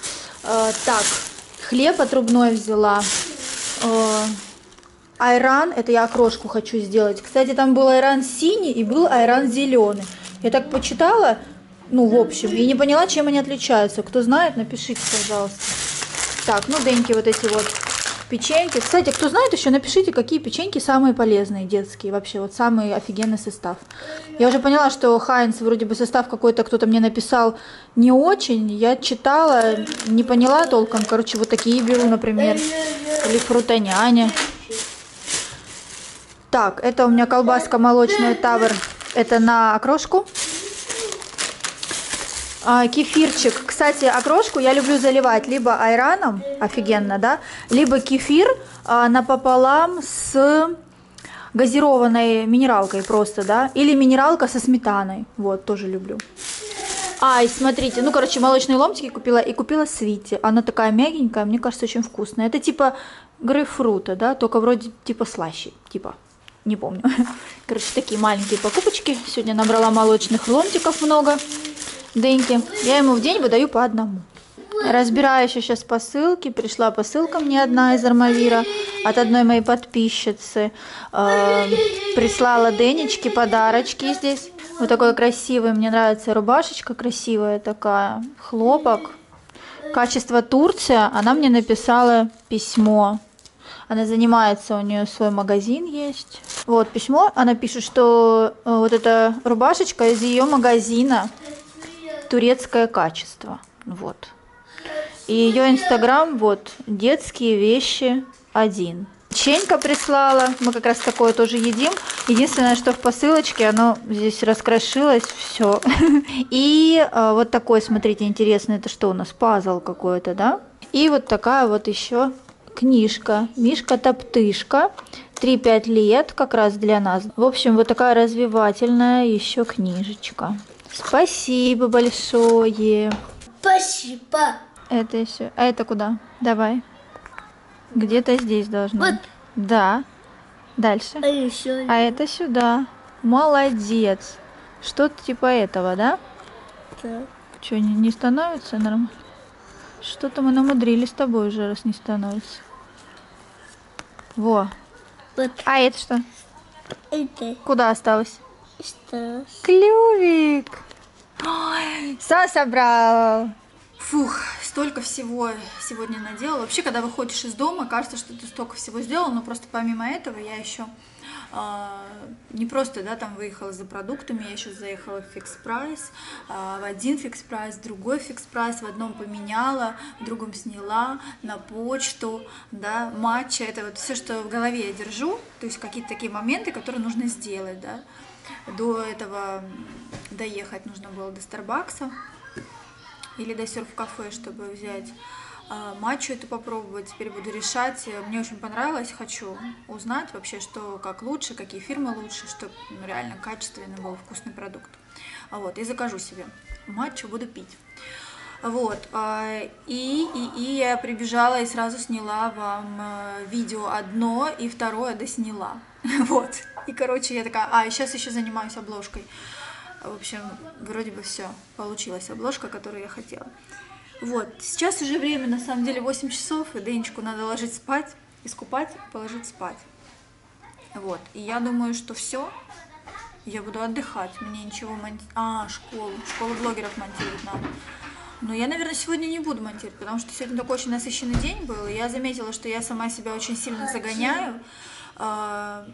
Так. Хлеб отрубной взяла. Айран, это я окрошку хочу сделать. Кстати, там был айран синий и был айран зеленый. Я так почитала, ну, в общем, и не поняла, чем они отличаются. Кто знает, напишите, пожалуйста. Так, ну, Деньки вот эти вот печеньки. Кстати, кто знает еще, напишите, какие печеньки самые полезные детские. Вообще, вот самый офигенный состав. Я уже поняла, что Хайнц вроде бы состав какой-то, кто-то мне написал, не очень. Я читала, не поняла толком. Короче, вот такие беру, например. Или Фрутоняня. Так, это у меня колбаска молочная Тавр. Это на окрошку. А, кефирчик. Кстати, окрошку я люблю заливать либо айраном, офигенно, да? Либо кефир а, напополам с газированной минералкой просто, да? Или минералка со сметаной. Вот, тоже люблю. Ай, смотрите, ну, короче, молочные ломтики купила и купила свити. Она такая мягенькая, мне кажется, очень вкусная. Это типа грейпфрута, да, только вроде типа слаще, типа, не помню. Короче, такие маленькие покупочки. Сегодня набрала молочных ломтиков много. Деньки. Я ему в день выдаю по одному. Разбираю еще сейчас посылки. Пришла посылка мне одна из Армавира от одной моей подписчицы. Э, прислала Денечке подарочки здесь. Вот такой красивый, мне нравится рубашечка, красивая такая, хлопок. Качество Турция, она мне написала письмо. Она занимается, у нее свой магазин есть. Вот письмо, она пишет, что вот эта рубашечка из ее магазина, турецкое качество. Вот. И ее инстаграм, вот, детские вещи один. Печенька прислала, мы как раз такое тоже едим. Единственное, что в посылочке, оно здесь раскрошилось, все. И э, вот такой, смотрите, интересный, это что у нас, пазл какой-то, да? И вот такая вот еще книжка, Мишка-топтышка, три-пять лет, как раз для нас. В общем, вот такая развивательная еще книжечка. Спасибо большое. Спасибо. Это еще, а это куда? Давай. Где-то здесь должно. Вот. Да. Дальше. А, еще... а это сюда. Молодец. Что-то типа этого, да? Да. Что, не, не становится нормально? Что-то мы намудрили с тобой уже, раз не становится. Во. Вот. А это что? Это. Куда осталось? Осталось. Клювик. Ой, все собрал. Фух, столько всего сегодня наделала. Вообще, когда выходишь из дома, кажется, что ты столько всего сделала, но просто помимо этого я еще э, не просто, да, там выехала за продуктами, я еще заехала в фикс-прайс, э, в один фикс-прайс, в другой фикс-прайс, в одном поменяла, в другом сняла, на почту, да, матча, это вот все, что в голове я держу, то есть какие-то такие моменты, которые нужно сделать, да. До этого доехать нужно было до Старбакса. Или до Сёрф кафе, чтобы взять а, матчу эту попробовать. Теперь буду решать. Мне очень понравилось. Хочу узнать вообще, что как лучше, какие фирмы лучше, чтобы ну, реально качественный был вкусный продукт. А вот, и закажу себе матчу, буду пить. Вот, и, и, и я прибежала и сразу сняла вам видео одно, и второе досняла. Вот, и короче, я такая, а, и сейчас еще занимаюсь обложкой. В общем, вроде бы все, получилась обложка, которую я хотела. Вот, сейчас уже время, на самом деле, восемь часов, и Денечку надо ложить спать, искупать, положить спать. Вот, и я думаю, что все, я буду отдыхать, мне ничего монтировать... А, школу, школу блогеров монтировать надо. Но я, наверное, сегодня не буду монтировать, потому что сегодня такой очень насыщенный день был, и я заметила, что я сама себя очень сильно загоняю.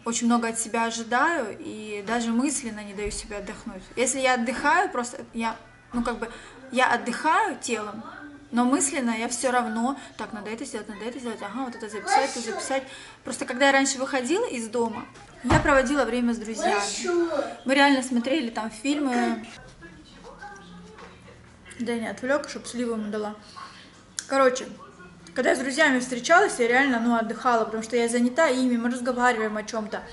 Очень много от себя ожидаю и даже мысленно не даю себе отдохнуть. Если я отдыхаю, просто я, ну как бы, я отдыхаю телом, но мысленно я все равно, так, надо это сделать, надо это сделать, ага, вот это записать, это записать. Просто когда я раньше выходила из дома, я проводила время с друзьями. Мы реально смотрели там фильмы. Да не отвлек, чтобы сливу ему дала. Короче. Когда я с друзьями встречалась, я реально, ну, отдыхала, потому что я занята ими, мы разговариваем о чем-то,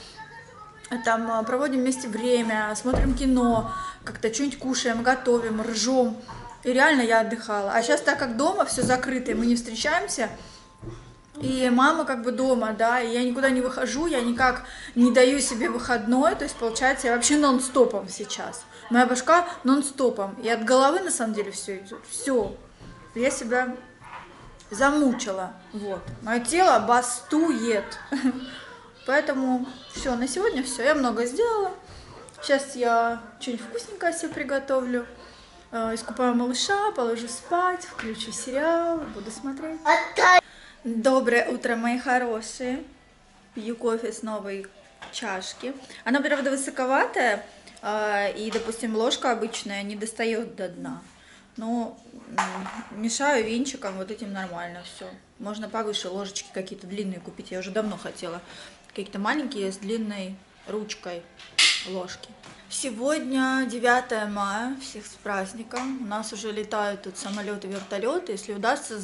там, проводим вместе время, смотрим кино, как-то что-нибудь кушаем, готовим, ржем, и реально я отдыхала. А сейчас, так как дома все закрыто, мы не встречаемся, и мама как бы дома, да, и я никуда не выхожу, я никак не даю себе выходной, то есть, получается, я вообще нон-стопом сейчас, моя башка нон-стопом, и от головы, на самом деле, все идет, все, я себя... замучила, вот. Мое тело бастует. Поэтому все, на сегодня все. Я много сделала. Сейчас я что-нибудь вкусненькое себе приготовлю. Искупаю малыша, положу спать, включу сериал, буду смотреть. Доброе утро, мои хорошие. Пью кофе с новой чашки. Она, правда, высоковатая. И, допустим, ложка обычная не достает до дна. Но мешаю венчиком, вот этим нормально все. Можно повыше ложечки какие-то длинные купить, я уже давно хотела. какие-то маленькие с длинной ручкой ложки. Сегодня девятое мая, всех с праздником. У нас уже летают тут самолеты, вертолеты. Если удастся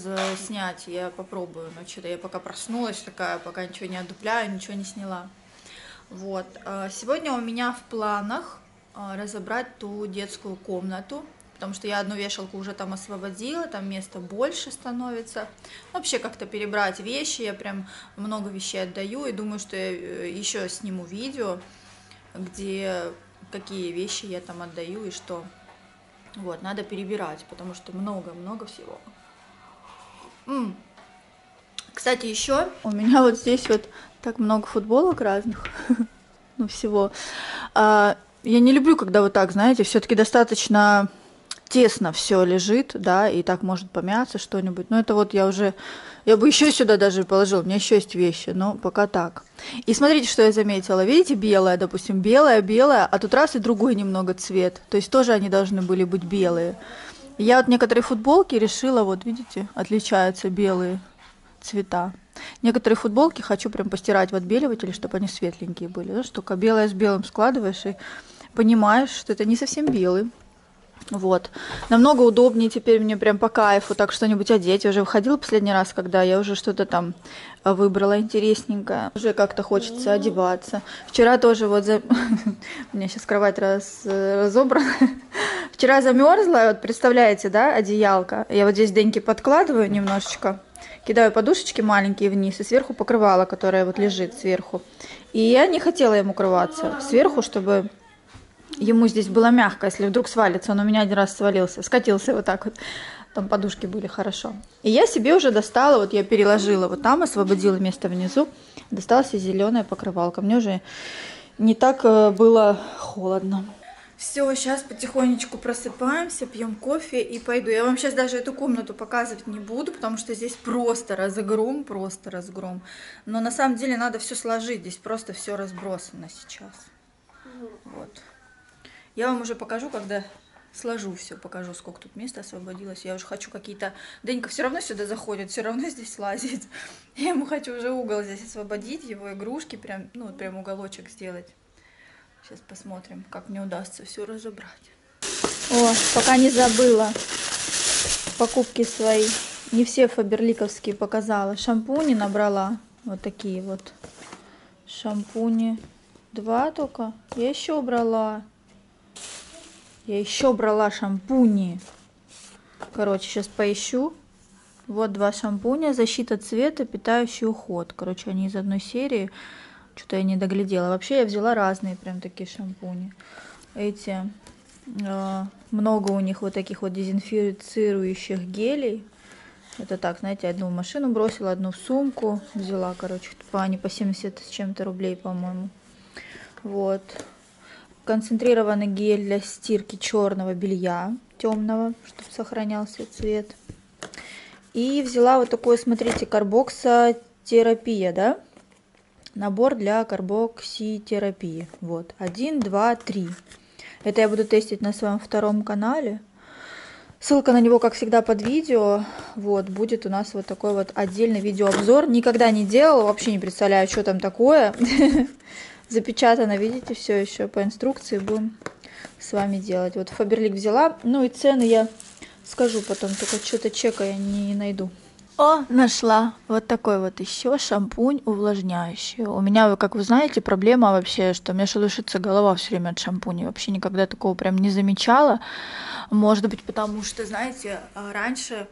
снять, я попробую. Но что-то я пока проснулась такая, пока ничего не отдупляю, ничего не сняла. Вот. Сегодня у меня в планах разобрать ту детскую комнату, потому что я одну вешалку уже там освободила, там места больше становится. Вообще как-то перебрать вещи, я прям много вещей отдаю, и думаю, что я еще сниму видео, где какие вещи я там отдаю и что. Вот, надо перебирать, потому что много-много всего. М-м. Кстати, еще у меня вот здесь вот так много футболок разных, ну всего. Я не люблю, когда вот так, знаете, все-таки достаточно... тесно все лежит, да, и так может помяться что-нибудь. Но это вот я уже... Я бы еще сюда даже положила, у меня еще есть вещи, но пока так. И смотрите, что я заметила. Видите, белое, допустим, белое-белое, а тут раз и другой немного цвет. То есть тоже они должны были быть белые. Я вот некоторые футболки решила, вот видите, отличаются белые цвета. Некоторые футболки хочу прям постирать в отбеливателе, чтобы они светленькие были. Да, штука белая с белым складываешь и понимаешь, что это не совсем белый. Вот. Намного удобнее теперь мне прям по кайфу так что-нибудь одеть. Я уже выходила последний раз, когда я уже что-то там выбрала интересненькое. Уже как-то хочется одеваться. Вчера тоже вот... У меня сейчас кровать разобрана. Вчера замерзла, вот представляете, да, одеялка. Я вот здесь Деньки подкладываю немножечко. Кидаю подушечки маленькие вниз и сверху покрывало, которое вот лежит сверху. И я не хотела им укрываться сверху, чтобы... Ему здесь было мягко, если вдруг свалится. Он у меня один раз свалился, скатился вот так вот. Там подушки были, хорошо. И я себе уже достала, вот я переложила вот там, освободила место внизу. Досталась и зеленая покрывалка. Мне уже не так было холодно. Все, сейчас потихонечку просыпаемся, пьем кофе и пойду. Я вам сейчас даже эту комнату показывать не буду, потому что здесь просто разгром, просто разгром. Но на самом деле надо все сложить, здесь просто все разбросано сейчас. Вот. Я вам уже покажу, когда сложу все, покажу, сколько тут места освободилось. Я уже хочу какие-то... Денька все равно сюда заходит, все равно здесь лазит. Я ему хочу уже угол здесь освободить, его игрушки, прям, ну, прям уголочек сделать. Сейчас посмотрим, как мне удастся все разобрать. О, пока не забыла покупки свои. Не все фаберликовские показала. Шампуни набрала, вот такие вот шампуни. Два только. Я еще брала... Я еще брала шампуни. Короче, сейчас поищу. Вот два шампуня. Защита цвета, питающий уход. Короче, они из одной серии. Что-то я не доглядела. Вообще, я взяла разные прям такие шампуни. Эти. Э, много у них вот таких вот дезинфицирующих гелей. Это так, знаете, одну в машину бросила, одну в сумку взяла. Короче, они по семьдесят с чем-то рублей, по-моему. Вот. Концентрированный гель для стирки черного белья, темного, чтобы сохранялся цвет. И взяла вот такое, смотрите, карбоксотерапия, да? Набор для карбокситерапии. Вот, один, два, три. Это я буду тестить на своем втором канале. Ссылка на него, как всегда, под видео. Вот, будет у нас вот такой вот отдельный видеообзор. Никогда не делала, вообще не представляю, что там такое. Запечатано, видите, все еще по инструкции будем с вами делать. Вот Фаберлик взяла. Ну и цены я скажу потом, только что-то чека я не найду. О, нашла! Вот такой вот еще шампунь увлажняющий. У меня, как вы знаете, проблема вообще, что у меня шелушится голова все время от шампуня. Вообще никогда такого прям не замечала. Может быть, потому что, знаете, раньше...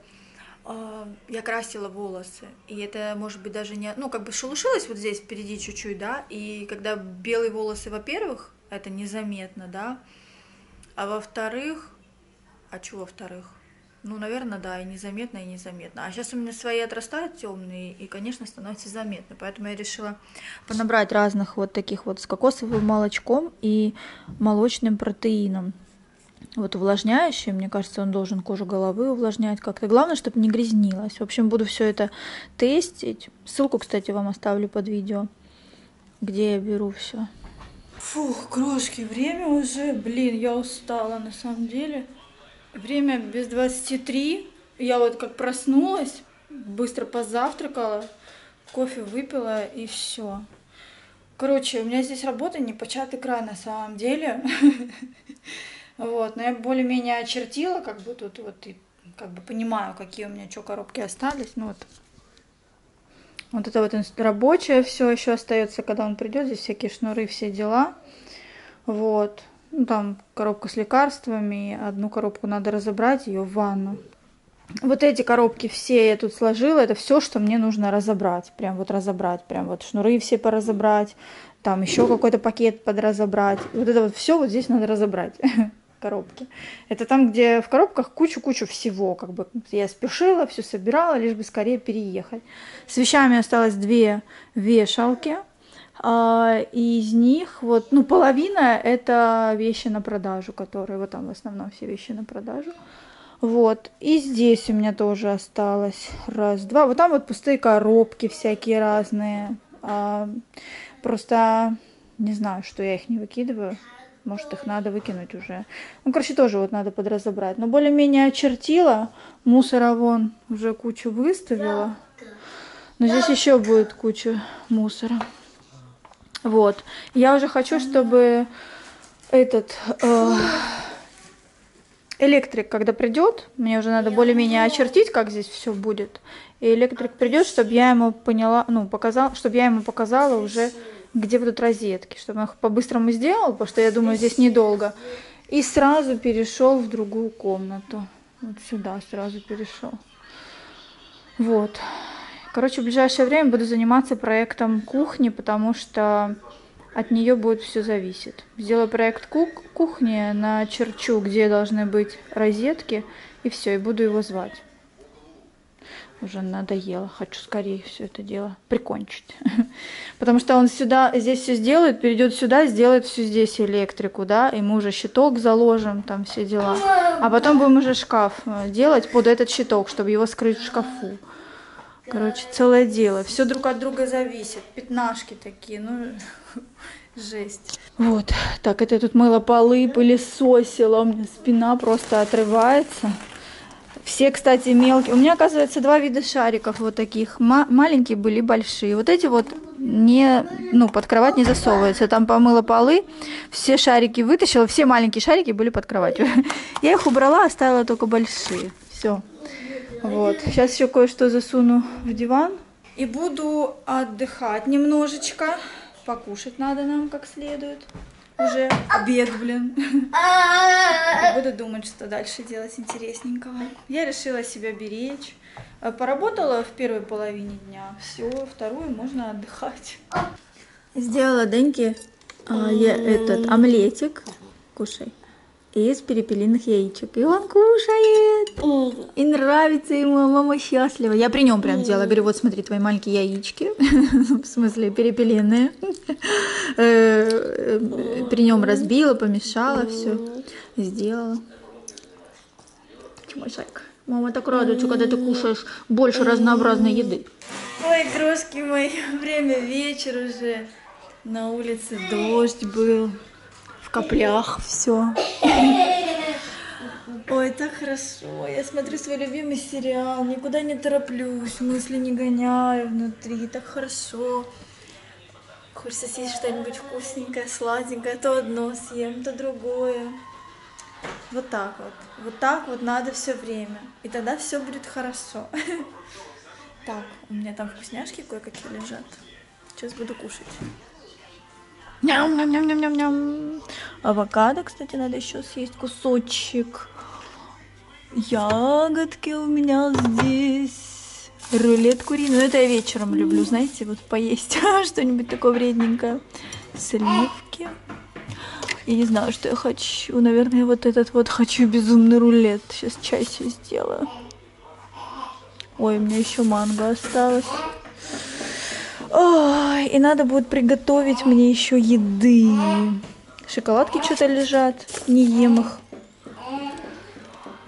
я красила волосы, и это, может быть, даже не... Ну, как бы шелушилась вот здесь впереди чуть-чуть, да, и когда белые волосы, во-первых, это незаметно, да, а во-вторых... А что во-вторых? Ну, наверное, да, и незаметно, и незаметно. А сейчас у меня свои отрастают темные, и, конечно, становится заметно, поэтому я решила понабрать разных вот таких вот с кокосовым молочком и молочным протеином. Вот увлажняющий, мне кажется, он должен кожу головы увлажнять как-то. Главное, чтобы не грязнилось. В общем, буду все это тестить. Ссылку, кстати, вам оставлю под видео, где я беру все. Фух, крошки, время уже, блин, я устала на самом деле. Время без двадцати трёх. Я вот как проснулась, быстро позавтракала, кофе выпила и все. Короче, у меня здесь работа непочатый край на самом деле. Вот, но я более-менее очертила, как бы тут вот и как бы понимаю, какие у меня что коробки остались. Ну вот, вот это вот рабочее все еще остается, когда он придет, здесь всякие шнуры, все дела. Вот, ну, там коробка с лекарствами, одну коробку надо разобрать, ее в ванну. Вот эти коробки все я тут сложила, это все, что мне нужно разобрать, прям вот разобрать, прям вот шнуры все поразобрать, там еще какой-то пакет подразобрать, вот это вот все вот здесь надо разобрать, коробки. Это там, где в коробках кучу-кучу всего, как бы я спешила, все собирала, лишь бы скорее переехать. С вещами осталось две вешалки, и из них вот, ну половина это вещи на продажу, которые вот там в основном все вещи на продажу. Вот, и здесь у меня тоже осталось раз, два. Вот там вот пустые коробки всякие разные. А, просто не знаю, что я их не выкидываю. Может, их надо выкинуть уже. Ну, короче, тоже вот надо подразобрать. Но более-менее очертила. Мусора вон уже кучу выставила. Но здесь еще будет куча мусора. Вот. Я уже хочу, чтобы этот... Э Электрик, когда придет, мне уже надо более-менее очертить, как здесь все будет. И электрик придет, чтобы я ему поняла, ну, показала, чтобы я ему показала уже, где будут розетки, чтобы он их по-быстрому сделал, потому что я думаю, здесь недолго. И сразу перешел в другую комнату. Вот сюда сразу перешел. Вот. Короче, в ближайшее время буду заниматься проектом кухни, потому что от нее будет все зависеть. Сделаю проект кухни, начерчу, где должны быть розетки, и все, и буду его звать. Уже надоело, хочу скорее все это дело прикончить. Потому что он сюда, здесь все сделает, перейдет сюда, сделает всю здесь электрику, да, и мы уже щиток заложим, там все дела. А потом будем уже шкаф делать под этот щиток, чтобы его скрыть в шкафу. Короче, целое дело. Все друг от друга зависит. Пятнашки такие, ну, жесть. Вот. Так, это я тут мыла полы, пылесосила. У меня спина просто отрывается. Все, кстати, мелкие. У меня, оказывается, два вида шариков вот таких. Ма- маленькие были, большие. Вот эти вот не, ну, под кровать не засовываются. Там помыла полы, все шарики вытащила. Все маленькие шарики были под кроватью. Я их убрала, оставила только большие. Все. Вот, сейчас еще кое-что засуну в диван. И буду отдыхать немножечко. Покушать надо нам как следует. Уже обед, блин. И буду думать, что дальше делать интересненького. Я решила себя беречь. Поработала в первой половине дня. Все, вторую можно отдыхать. Сделала Деньке а, я этот омлетик. Кушай. Из перепелиных яичек. И он кушает. И нравится ему. Мама счастлива. Я при нем прям делала. Говорю, вот смотри, твои маленькие яички. В смысле, перепелиные. При нем разбила, помешала все. Сделала. Чмошайка. Мама так радуется, когда ты кушаешь больше разнообразной еды. Ой, крошки мои. Время вечер уже. На улице дождь был. Коплях, все. Ой, так хорошо. Я смотрю свой любимый сериал, никуда не тороплюсь, мысли не гоняю внутри, так хорошо. Хочется съесть что-нибудь вкусненькое, сладенькое, то одно съем, то другое. Вот так вот. Вот так вот надо все время. И тогда все будет хорошо. Так, у меня там вкусняшки кое-какие лежат. Сейчас буду кушать. Ням, ням, ням, ням, ням. Авокадо, кстати, надо еще съесть кусочек. Ягодки у меня здесь. Рулет куриный. Ну, это я вечером люблю, знаете, вот поесть что-нибудь такое вредненькое. Сливки. Я не знаю, что я хочу. Наверное, вот этот вот хочу безумный рулет. Сейчас чай себе сделаю. Ой, у меня еще манго осталось. Ой, и надо будет приготовить мне еще еды. Шоколадки что-то лежат, не ем их.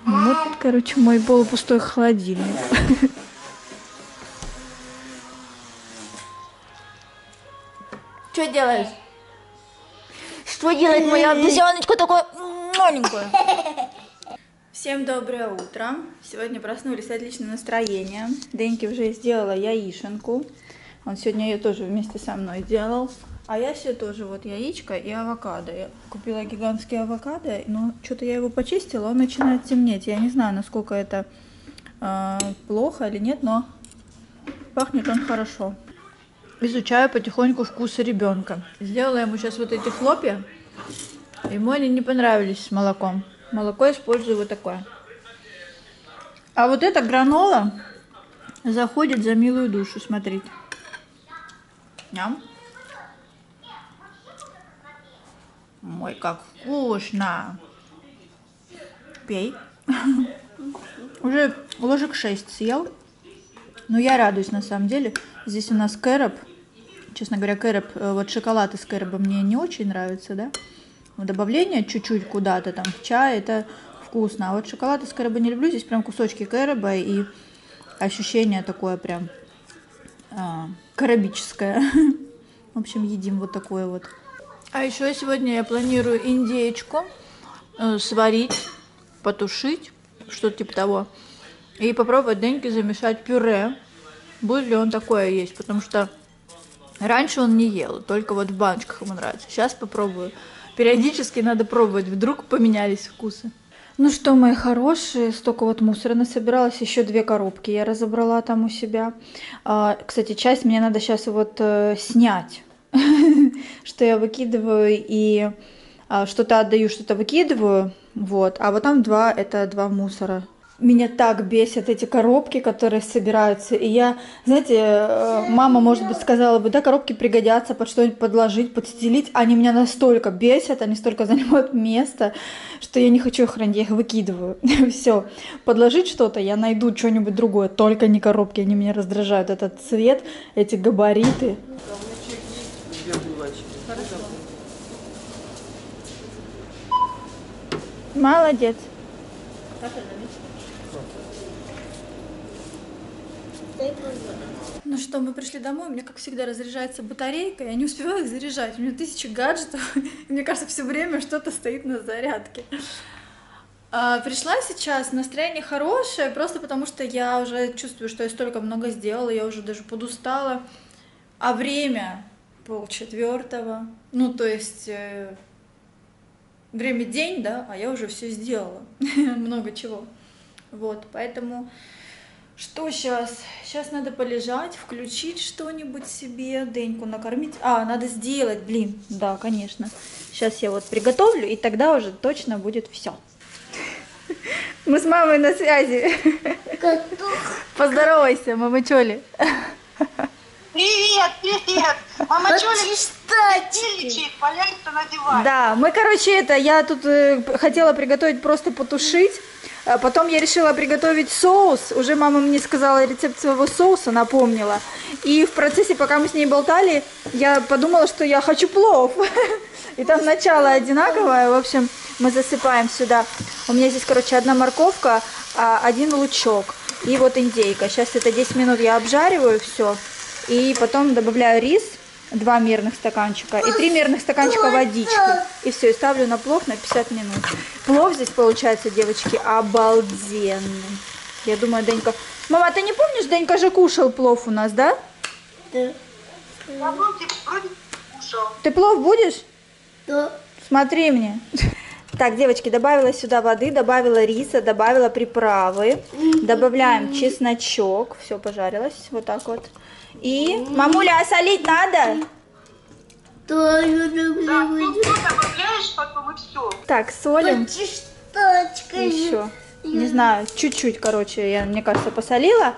Вот, короче, мой полупустой холодильник. Что делаешь? Что делает моя обезьяночка такая маленькая? Всем доброе утро. Сегодня проснулись с отличным настроением. Деньке уже сделала яишенку. Он сегодня ее тоже вместе со мной делал. А я себе тоже вот яичко и авокадо. Я купила гигантский авокадо, но что-то я его почистила, он начинает темнеть. Я не знаю, насколько это э, плохо или нет, но пахнет он хорошо. Изучаю потихоньку вкусы ребенка. Сделала ему сейчас вот эти хлопья. Ему они не понравились с молоком. Молоко использую вот такое. А вот эта гранола заходит за милую душу, смотрите. Ням. Ой, как вкусно. Пей. Уже ложек шесть съел. Но я радуюсь на самом деле. Здесь у нас кэроп. Честно говоря, кэроп, вот шоколад из кэроба мне не очень нравится, да? Добавление чуть-чуть куда-то там в чай, это вкусно. А вот шоколад из кэроба не люблю. Здесь прям кусочки кэроба и ощущение такое прям а, карабическое. В общем, едим вот такое вот. А еще сегодня я планирую индеечку сварить, потушить, что-то типа того. И попробовать деньги замешать пюре. Будет ли он такое есть, потому что раньше он не ел, только вот в баночках ему нравится. Сейчас попробую. Периодически надо пробовать, вдруг поменялись вкусы. Ну что, мои хорошие, столько вот мусора насобиралось, еще две коробки я разобрала там у себя. А, кстати, часть мне надо сейчас вот э, снять, что я выкидываю и а, что-то отдаю, что-то выкидываю. Вот, а вот там два, это два мусора. Меня так бесят эти коробки, которые собираются. И я, знаете, мама, может быть, сказала бы, да, коробки пригодятся под что-нибудь подложить, подстелить. Они меня настолько бесят, они столько занимают место, что я не хочу их хранить, я их выкидываю. Все, подложить что-то, я найду что-нибудь другое, только не коробки, они меня раздражают. Этот цвет, эти габариты. Молодец. Ну что, мы пришли домой, у меня, как всегда, разряжается батарейка, я не успеваю их заряжать, у меня тысячи гаджетов, и мне кажется, все время что-то стоит на зарядке. А, пришла сейчас, настроение хорошее, просто потому что я уже чувствую, что я столько много сделала, я уже даже подустала, а время полчетвертого, ну то есть э, время день, да, а я уже все сделала, много чего, вот, поэтому... Что сейчас? Сейчас надо полежать, включить что-нибудь себе, Деньку накормить. А, надо сделать, блин. Да, конечно. Сейчас я вот приготовлю, и тогда уже точно будет все. Мы с мамой на связи. Поздоровайся, мама Чоли. Привет, привет. Мама Чоли, лечит, валяется на диване. Да, мы, короче, это, я тут хотела приготовить просто потушить. Потом я решила приготовить соус, уже мама мне сказала рецепт своего соуса, напомнила. И в процессе, пока мы с ней болтали, я подумала, что я хочу плов. И там начало одинаковое, в общем, мы засыпаем сюда. У меня здесь, короче, одна морковка, один лучок и вот индейка. Сейчас это десять минут я обжариваю все, и потом добавляю рис, два мерных стаканчика и три мерных стаканчика водички. И все, и ставлю на плов на пятьдесят минут. Плов здесь получается, девочки, обалденный. Я думаю, Денька... Мама, ты не помнишь, Денька же кушал плов у нас, да? Да. Я вроде кушал. Ты плов будешь? Да. Смотри мне. Так, девочки, добавила сюда воды, добавила риса, добавила приправы. Добавляем чесночок. Все, пожарилось. Вот так вот. И, мамуля, а солить надо? Да, добавляешь, потом и все. Так, солим. Еще. Не знаю, чуть-чуть, короче, я, мне кажется, посолила.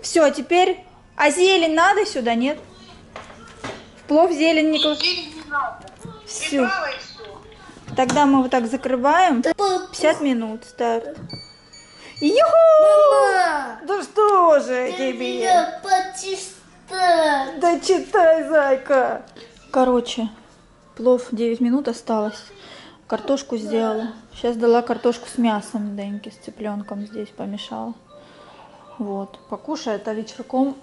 Все, теперь... А зелень надо сюда, нет? В плов зелень не... Зелень не надо. Все. Тогда мы вот так закрываем. пятьдесят минут старт. Юху! Да что же тебе? Да читай, зайка. Короче, плов девять минут осталось. Картошку сделала. Сейчас дала картошку с мясом Деньке, с цыпленком здесь помешала. Вот, покушает, а вечерком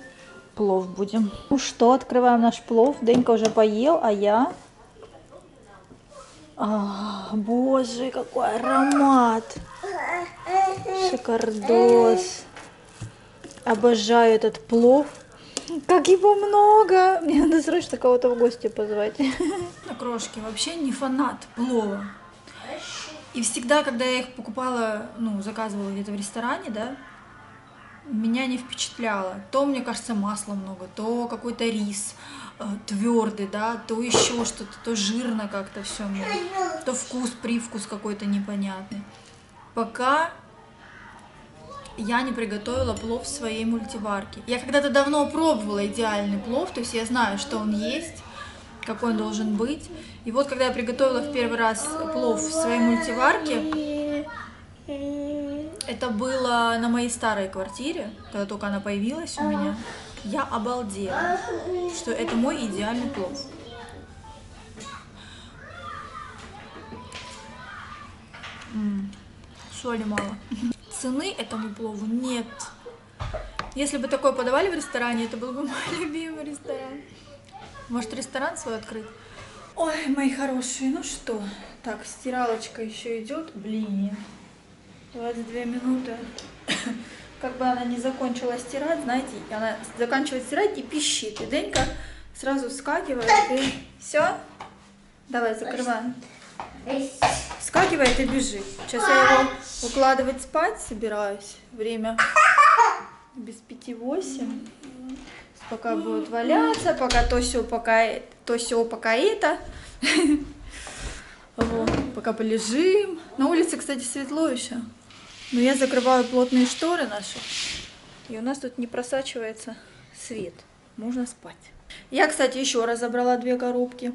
плов будем. Ну что, открываем наш плов. Денька уже поел, а я... А, боже, какой аромат. Шикардос. Обожаю этот плов. Как его много! Мне надо срочно кого-то в гости позвать. На крошки вообще не фанат плова. И всегда, когда я их покупала, ну, заказывала где-то в ресторане, да, меня не впечатляло. То, мне кажется, масла много, то какой-то рис э, твердый, да, то еще что-то, то жирно как-то все, то вкус, привкус какой-то непонятный. Пока я не приготовила плов в своей мультиварке. Я когда-то давно пробовала идеальный плов, то есть я знаю, что он есть, какой он должен быть. И вот, когда я приготовила в первый раз плов в своей мультиварке, это было на моей старой квартире, когда только она появилась у меня, я обалдела, что это мой идеальный плов. М-м, соли мало. Цены этому плову нет. Если бы такое подавали в ресторане, это был бы мой любимый ресторан. Может, ресторан свой открыть? Ой, мои хорошие, ну что? Так, стиралочка еще идет. Блин, двадцать две минуты. Как бы она не закончила стирать, знаете, она заканчивает стирать и пищит. И Денька сразу вскакивает и... Все? Давай, закрываем. Вскакивает и бежит. Сейчас я его укладывать спать собираюсь. Время без пяти восемь. Пока будут валяться, пока то все, пока то все, пока это. Вот, пока полежим. На улице, кстати, светло еще. Но я закрываю плотные шторы наши. И у нас тут не просачивается свет. Можно спать. Я, кстати, еще раз забрала две коробки.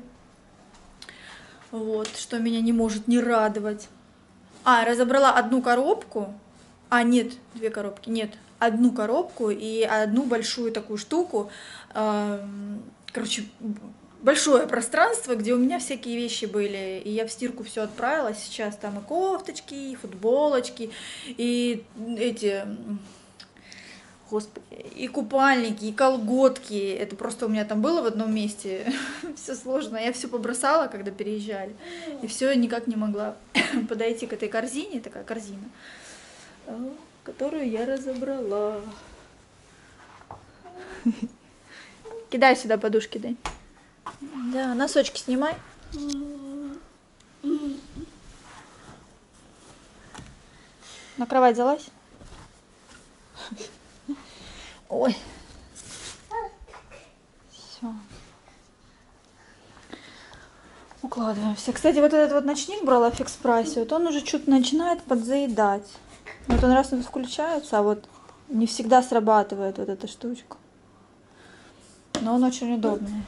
Вот, что меня не может не радовать. А, разобрала одну коробку. А, нет, две коробки, нет. Одну коробку и одну большую такую штуку, короче, большое пространство, где у меня всякие вещи были, и я в стирку все отправила, сейчас там и кофточки, и футболочки, и эти, господи, и купальники, и колготки, это просто у меня там было в одном месте, все сложно, я все побросала, когда переезжали, и все никак не могла подойти к этой корзине, такая корзина, которую я разобрала. Кидай сюда подушки, Дань. Да, носочки снимай. На кровать залазь. Ой. Все. Укладываемся. Кстати, вот этот вот ночник брала в фикс-прайсе. Вот он уже что-то начинает подзаедать. Вот он раз он включается, а вот не всегда срабатывает вот эта штучка. Но он очень удобный.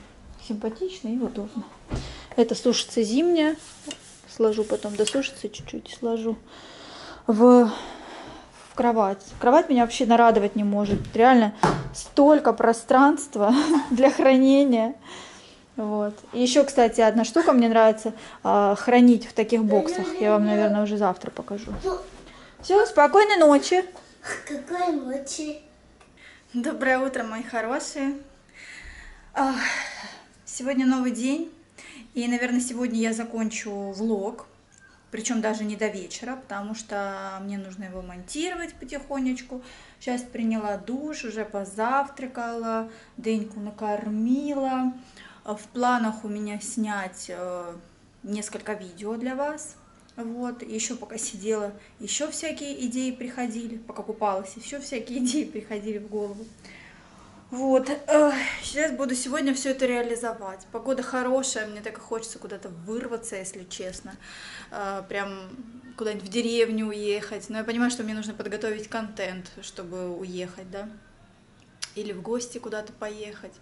Симпатичный и удобный. Это сушится зимняя. Сложу потом, досушится чуть-чуть, сложу в, в кровать. Кровать меня вообще нарадовать не может. Реально столько пространства для хранения. Вот. И еще, кстати, одна штука мне нравится хранить в таких боксах. Я вам, наверное, уже завтра покажу. Все, спокойной ночи. Какой ночи? Доброе утро, мои хорошие. Сегодня новый день. И, наверное, сегодня я закончу влог. Причем даже не до вечера, потому что мне нужно его монтировать потихонечку. Сейчас приняла душ, уже позавтракала, Деньку накормила. В планах у меня снять несколько видео для вас. Вот, еще пока сидела, еще всякие идеи приходили, пока купалась, еще всякие идеи приходили в голову. Вот, сейчас буду сегодня все это реализовать. Погода хорошая, мне так и хочется куда-то вырваться, если честно. Прям куда-нибудь в деревню уехать. Но я понимаю, что мне нужно подготовить контент, чтобы уехать, да. Или в гости куда-то поехать.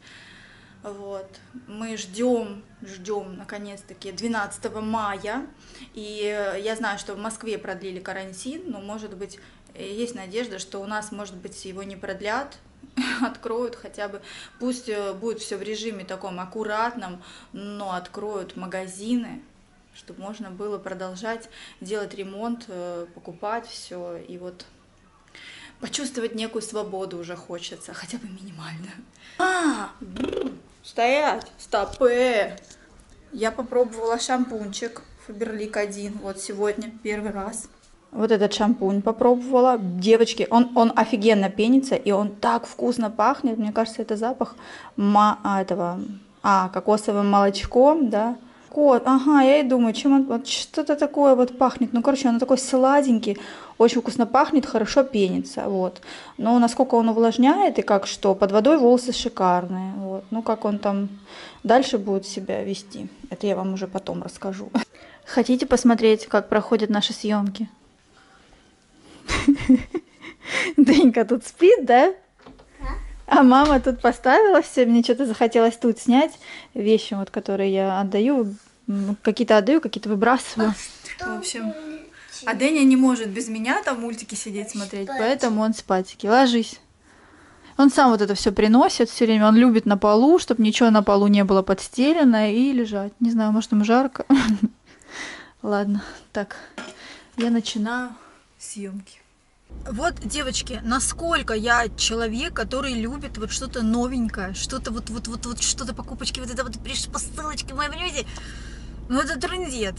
Вот, мы ждем, ждем, наконец-таки, двенадцатого мая, и я знаю, что в Москве продлили карантин, но, может быть, есть надежда, что у нас, может быть, его не продлят, откроют хотя бы, пусть будет все в режиме таком аккуратном, но откроют магазины, чтобы можно было продолжать делать ремонт, покупать все, и вот... Почувствовать некую свободу уже хочется, хотя бы минимально. А, стоять, стопы. Я попробовала шампунчик Фаберлик один, вот сегодня первый раз. Вот этот шампунь попробовала. Девочки, он, он офигенно пенится, и он так вкусно пахнет. Мне кажется, это запах ма этого, а, кокосовым молочком, да. Кот, ага, я и думаю, чем он, вот что-то такое вот пахнет. Ну, короче, он такой сладенький, очень вкусно пахнет, хорошо пенится, вот. Но насколько он увлажняет и как что, под водой волосы шикарные, вот. Ну, как он там дальше будет себя вести, это я вам уже потом расскажу. Хотите посмотреть, как проходят наши съемки? Денька тут спит, да? А мама тут поставила все, мне что-то захотелось тут снять вещи, вот, которые я отдаю, какие-то отдаю, какие-то выбрасываю. В общем, а Деня не может без меня там мультики сидеть смотреть, поэтому он спатики. Ложись. Он сам вот это все приносит все время, он любит на полу, чтобы ничего на полу не было подстелено и лежать. Не знаю, может, ему жарко. Ладно, так, я начинаю съемки. Вот, девочки, насколько я человек, который любит вот что-то новенькое, что-то вот, вот, вот, вот, что-то покупочки, вот это вот, пришли по ссылочке, мои люди, ну это трындец.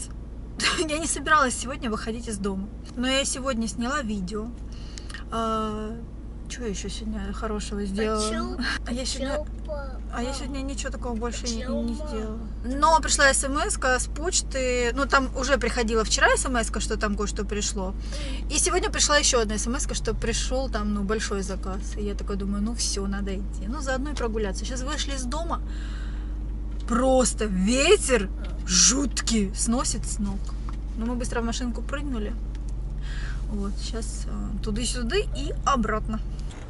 Я не собиралась сегодня выходить из дома, но я сегодня сняла видео. А, что я еще сегодня хорошего сделала? А я сегодня, а я сегодня ничего такого больше не, не сделала. Но пришла смс-ка с почты, ну там уже приходила вчера смс-ка, что там кое-что пришло. И сегодня пришла еще одна смс-ка, что пришел там, ну, большой заказ. И я такая думаю, ну все, надо идти. Ну заодно и прогуляться. Сейчас вышли из дома, просто ветер жуткий, сносит с ног. Но мы быстро в машинку прыгнули. Вот, сейчас туды-сюды и обратно.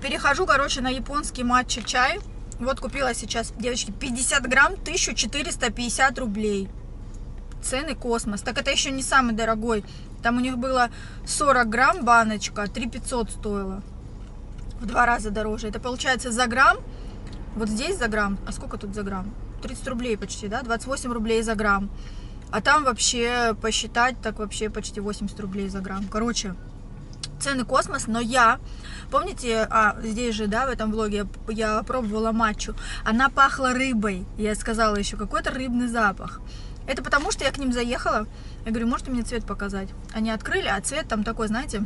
Перехожу, короче, на японский матча-чай. Вот купила сейчас, девочки, пятьдесят грамм, тысяча четыреста пятьдесят рублей. Цены космос. Так это еще не самый дорогой. Там у них было сорок грамм баночка, три тысячи пятьсот стоила. В два раза дороже. Это получается за грамм, вот здесь за грамм, а сколько тут за грамм? тридцать рублей почти, да? двадцать восемь рублей за грамм. А там вообще посчитать, так вообще почти восемьдесят рублей за грамм. Короче, цены космос, но я, помните, а, здесь же, да, в этом влоге я, я пробовала матчу. Она пахла рыбой, я сказала еще, какой-то рыбный запах. Это потому, что я к ним заехала, я говорю, можете мне цвет показать? Они открыли, а цвет там такой, знаете,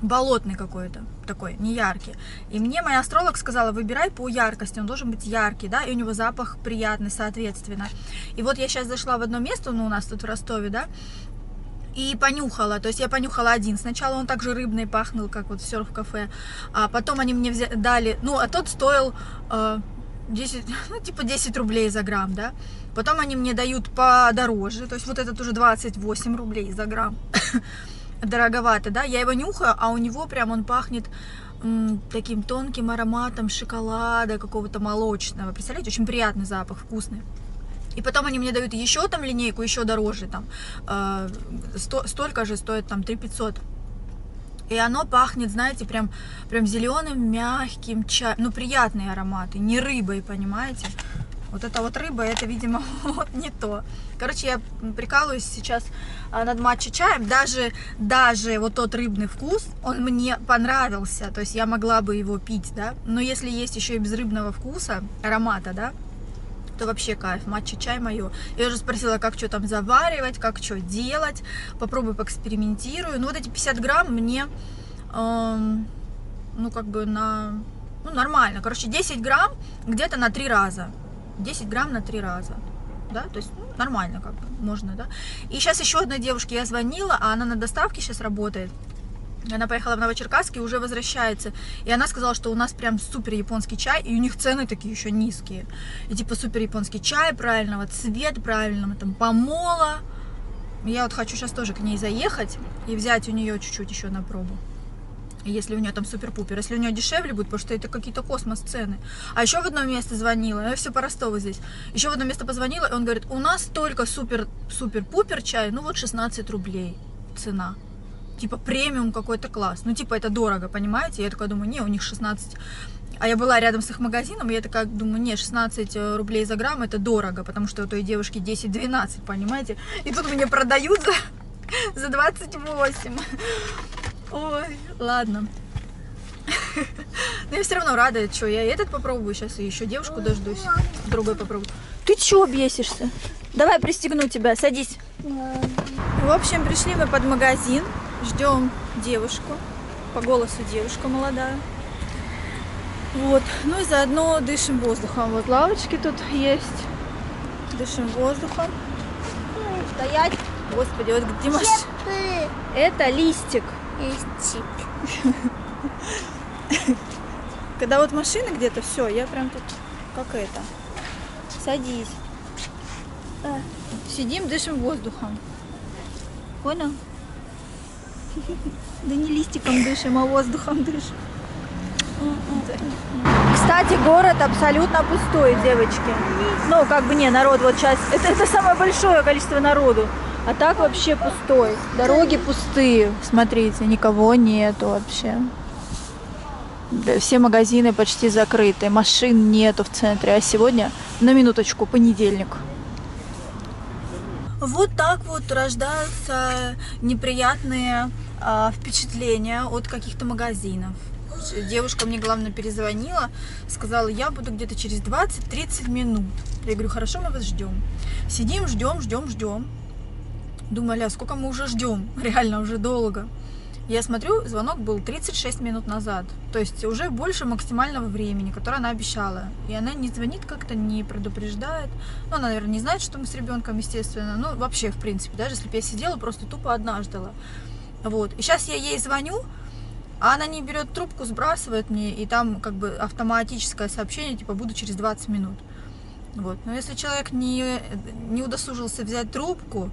болотный какой-то, такой, неяркий. И мне моя астролог сказала, выбирай по яркости, он должен быть яркий, да, и у него запах приятный, соответственно. И вот я сейчас зашла в одно место, ну, у нас тут в Ростове, да, и понюхала, то есть я понюхала один. Сначала он также рыбный пахнул, как вот в Сёрф кафе, а потом они мне взяли, дали, ну, а тот стоил э, десять, ну, типа десять рублей за грамм, да. Потом они мне дают подороже, то есть вот этот уже двадцать восемь рублей за грамм. Дороговато, да, я его нюхаю, а у него прям он пахнет м, таким тонким ароматом шоколада, какого-то молочного, представляете, очень приятный запах, вкусный. И потом они мне дают еще там линейку, еще дороже, там, э, сто, столько же стоит, там, три тысячи пятьсот. И оно пахнет, знаете, прям, прям зеленым, мягким чаем, ну, приятные ароматы, не рыбой, понимаете. Вот это вот рыба, это, видимо, вот не то. Короче, я прикалываюсь сейчас над матча-чаем. Даже, даже вот тот рыбный вкус, он мне понравился. То есть я могла бы его пить, да. Но если есть еще и без рыбного вкуса, аромата, да, то вообще кайф. Матча-чай мое. Я уже спросила, как что там заваривать, как что делать. Попробую, поэкспериментирую. Ну, вот эти пятьдесят грамм мне, эм, ну, как бы на... Ну, нормально. Короче, десять грамм где-то на три раза. десять грамм на три раза, да, то есть, ну, нормально как бы, можно, да. И сейчас еще одной девушке я звонила, а она на доставке сейчас работает, она поехала в Новочеркасск и уже возвращается, и она сказала, что у нас прям супер японский чай, и у них цены такие еще низкие, и типа супер японский чай, правильного цвета, правильного там помола. Я вот хочу сейчас тоже к ней заехать и взять у нее чуть-чуть еще на пробу. Если у нее там супер-пупер, если у нее дешевле будет, потому что это какие-то космос-цены. А еще в одно место звонила, я все по Ростову здесь. Еще в одно место позвонила, и он говорит, у нас только супер-супер-пупер чай, ну вот шестнадцать рублей цена. Типа премиум какой-то класс, ну типа это дорого, понимаете? Я такая думаю, не, у них шестнадцать. А я была рядом с их магазином, и я такая думаю, не, шестнадцать рублей за грамм это дорого, потому что у той девушки десять-двенадцать, понимаете? И тут мне продают за, за двадцать восемь. Ой, ладно. Но я все равно рада, что я этот попробую сейчас, и еще девушку дождусь. Другой попробую. Ты чего бесишься? Давай пристегну тебя, садись. В общем, пришли мы под магазин. ждем девушку, по голосу девушка молодая. Вот, ну и заодно дышим воздухом. Вот лавочки тут есть. Дышим воздухом. Стоять. Господи, вот где Маш? Это листик. Листик. Когда вот машина где-то, все, я прям тут как это. Садись. Сидим, дышим воздухом. Понял? Да не листиком дышим, а воздухом дышим. Кстати, город абсолютно пустой, девочки. Ну, как бы не, народ вот сейчас... Это, это самое большое количество народу. А так вообще пустой. Дороги пустые. Смотрите, никого нету вообще. Да, все магазины почти закрыты. Машин нету в центре. А сегодня, на минуточку, понедельник. Вот так вот рождаются неприятные э, впечатления от каких-то магазинов. Девушка мне, главное, перезвонила, сказала, я буду где-то через двадцать-тридцать минут. Я говорю, хорошо, мы вас ждем. Сидим, ждем, ждем, ждем. Думаю, Ля, сколько мы уже ждем? Реально, уже долго. Я смотрю, звонок был тридцать шесть минут назад. То есть уже больше максимального времени, которое она обещала. И она не звонит как-то, не предупреждает. Ну, она, наверное, не знает, что мы с ребенком, естественно. Ну, вообще, в принципе, даже если бы я сидела, просто тупо одна ждала. Вот. И сейчас я ей звоню. А она не берет трубку, сбрасывает мне, и там как бы автоматическое сообщение, типа, буду через двадцать минут. Вот. Но если человек не, не удосужился взять трубку,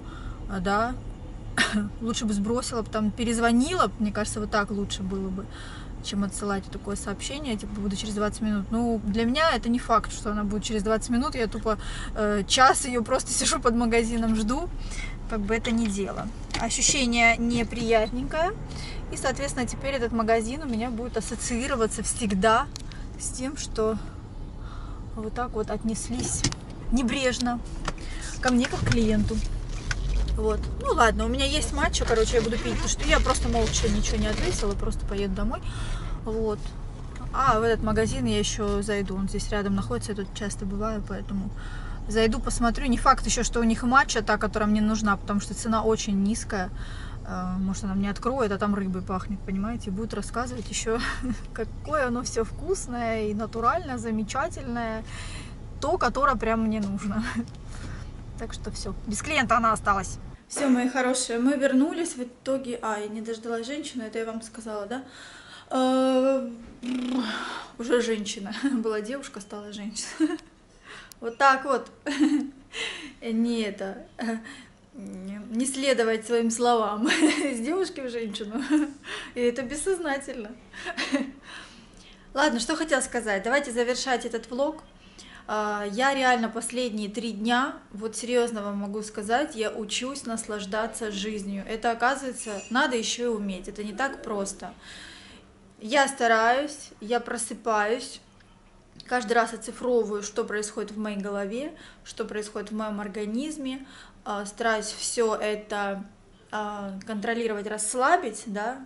да, лучше бы сбросила, там перезвонила, мне кажется, вот так лучше было бы, чем отсылать такое сообщение, типа, буду через двадцать минут. Ну, для меня это не факт, что она будет через двадцать минут, я тупо э, час ее просто сижу под магазином, жду, как бы это не дело. Ощущение неприятненькое. И, соответственно, теперь этот магазин у меня будет ассоциироваться всегда с тем, что вот так вот отнеслись небрежно ко мне как к клиенту. Вот. Ну ладно, у меня есть матча, короче, я буду пить, потому что я просто молча ничего не отвесила, просто поеду домой. Вот. А в этот магазин я еще зайду, он здесь рядом находится, я тут часто бываю, поэтому... Зайду, посмотрю. Не факт еще, что у них матча, та, которая мне нужна, потому что цена очень низкая. Может, она мне откроет, а там рыбой пахнет, понимаете? И будут рассказывать еще, какое оно все вкусное и натурально, замечательное. То, которое прям мне нужно. Так что все. Без клиента она осталась. Все, мои хорошие, мы вернулись в итоге... А, я не дождалась женщину, это я вам сказала, да? Уже женщина. Была девушка, стала женщина. Вот так вот, не это, не следовать своим словам, с девушки в женщину, и это бессознательно. Ладно, что хотела сказать, давайте завершать этот влог. Я реально последние три дня, вот серьезно вам могу сказать, я учусь наслаждаться жизнью. Это, оказывается, надо еще и уметь, это не так просто. Я стараюсь, я просыпаюсь. Каждый раз оцифровываю, что происходит в моей голове, что происходит в моем организме. Стараюсь все это контролировать, расслабить, да,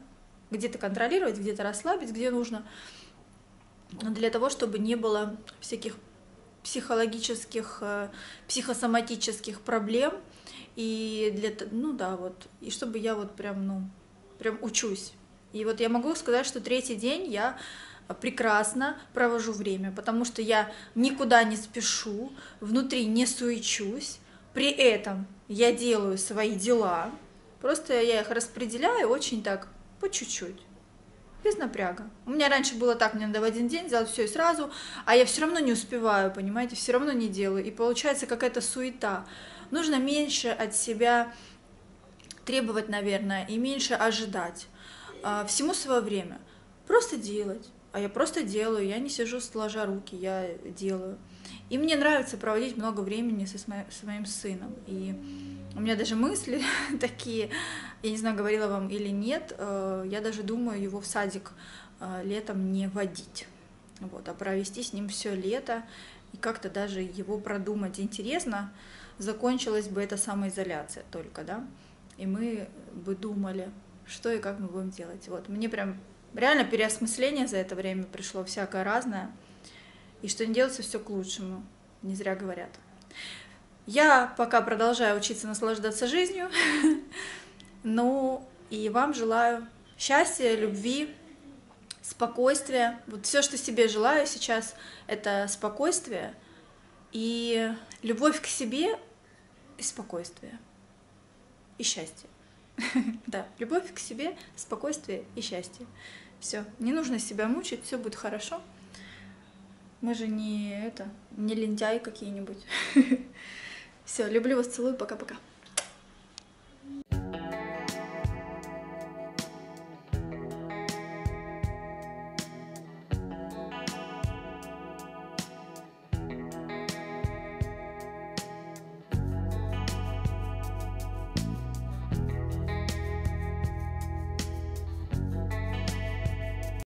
где-то контролировать, где-то расслабить, где нужно, для того, чтобы не было всяких психологических, психосоматических проблем, и для, ну да, вот, и чтобы я вот прям, ну, прям учусь. И вот я могу сказать, что третий день я прекрасно провожу время, потому что я никуда не спешу, внутри не суечусь, при этом я делаю свои дела, просто я их распределяю очень так, по чуть-чуть, без напряга. У меня раньше было так, мне надо в один день делать все и сразу, а я все равно не успеваю, понимаете, все равно не делаю, и получается какая-то суета. Нужно меньше от себя требовать, наверное, и меньше ожидать, всему свое время, просто делать. А я просто делаю, я не сижу сложа руки, я делаю. И мне нравится проводить много времени со с моим сыном. И у меня даже мысли такие, я не знаю, говорила вам или нет, я даже думаю его в садик летом не водить, вот, а провести с ним все лето и как-то даже его продумать. Интересно, закончилась бы эта самоизоляция только, да, и мы бы думали, что и как мы будем делать. Вот, мне прям... Реально переосмысление за это время пришло всякое разное. И что не делается, все к лучшему. Не зря говорят. Я пока продолжаю учиться наслаждаться жизнью. Ну, И вам желаю счастья, любви, спокойствия. Вот все, что себе желаю сейчас, это спокойствие и любовь к себе, и спокойствие, и счастье. Да, любовь к себе, спокойствие и счастье. Все, не нужно себя мучить, все будет хорошо. Мы же не это, не лентяи какие-нибудь. Все, люблю вас, целую, пока-пока.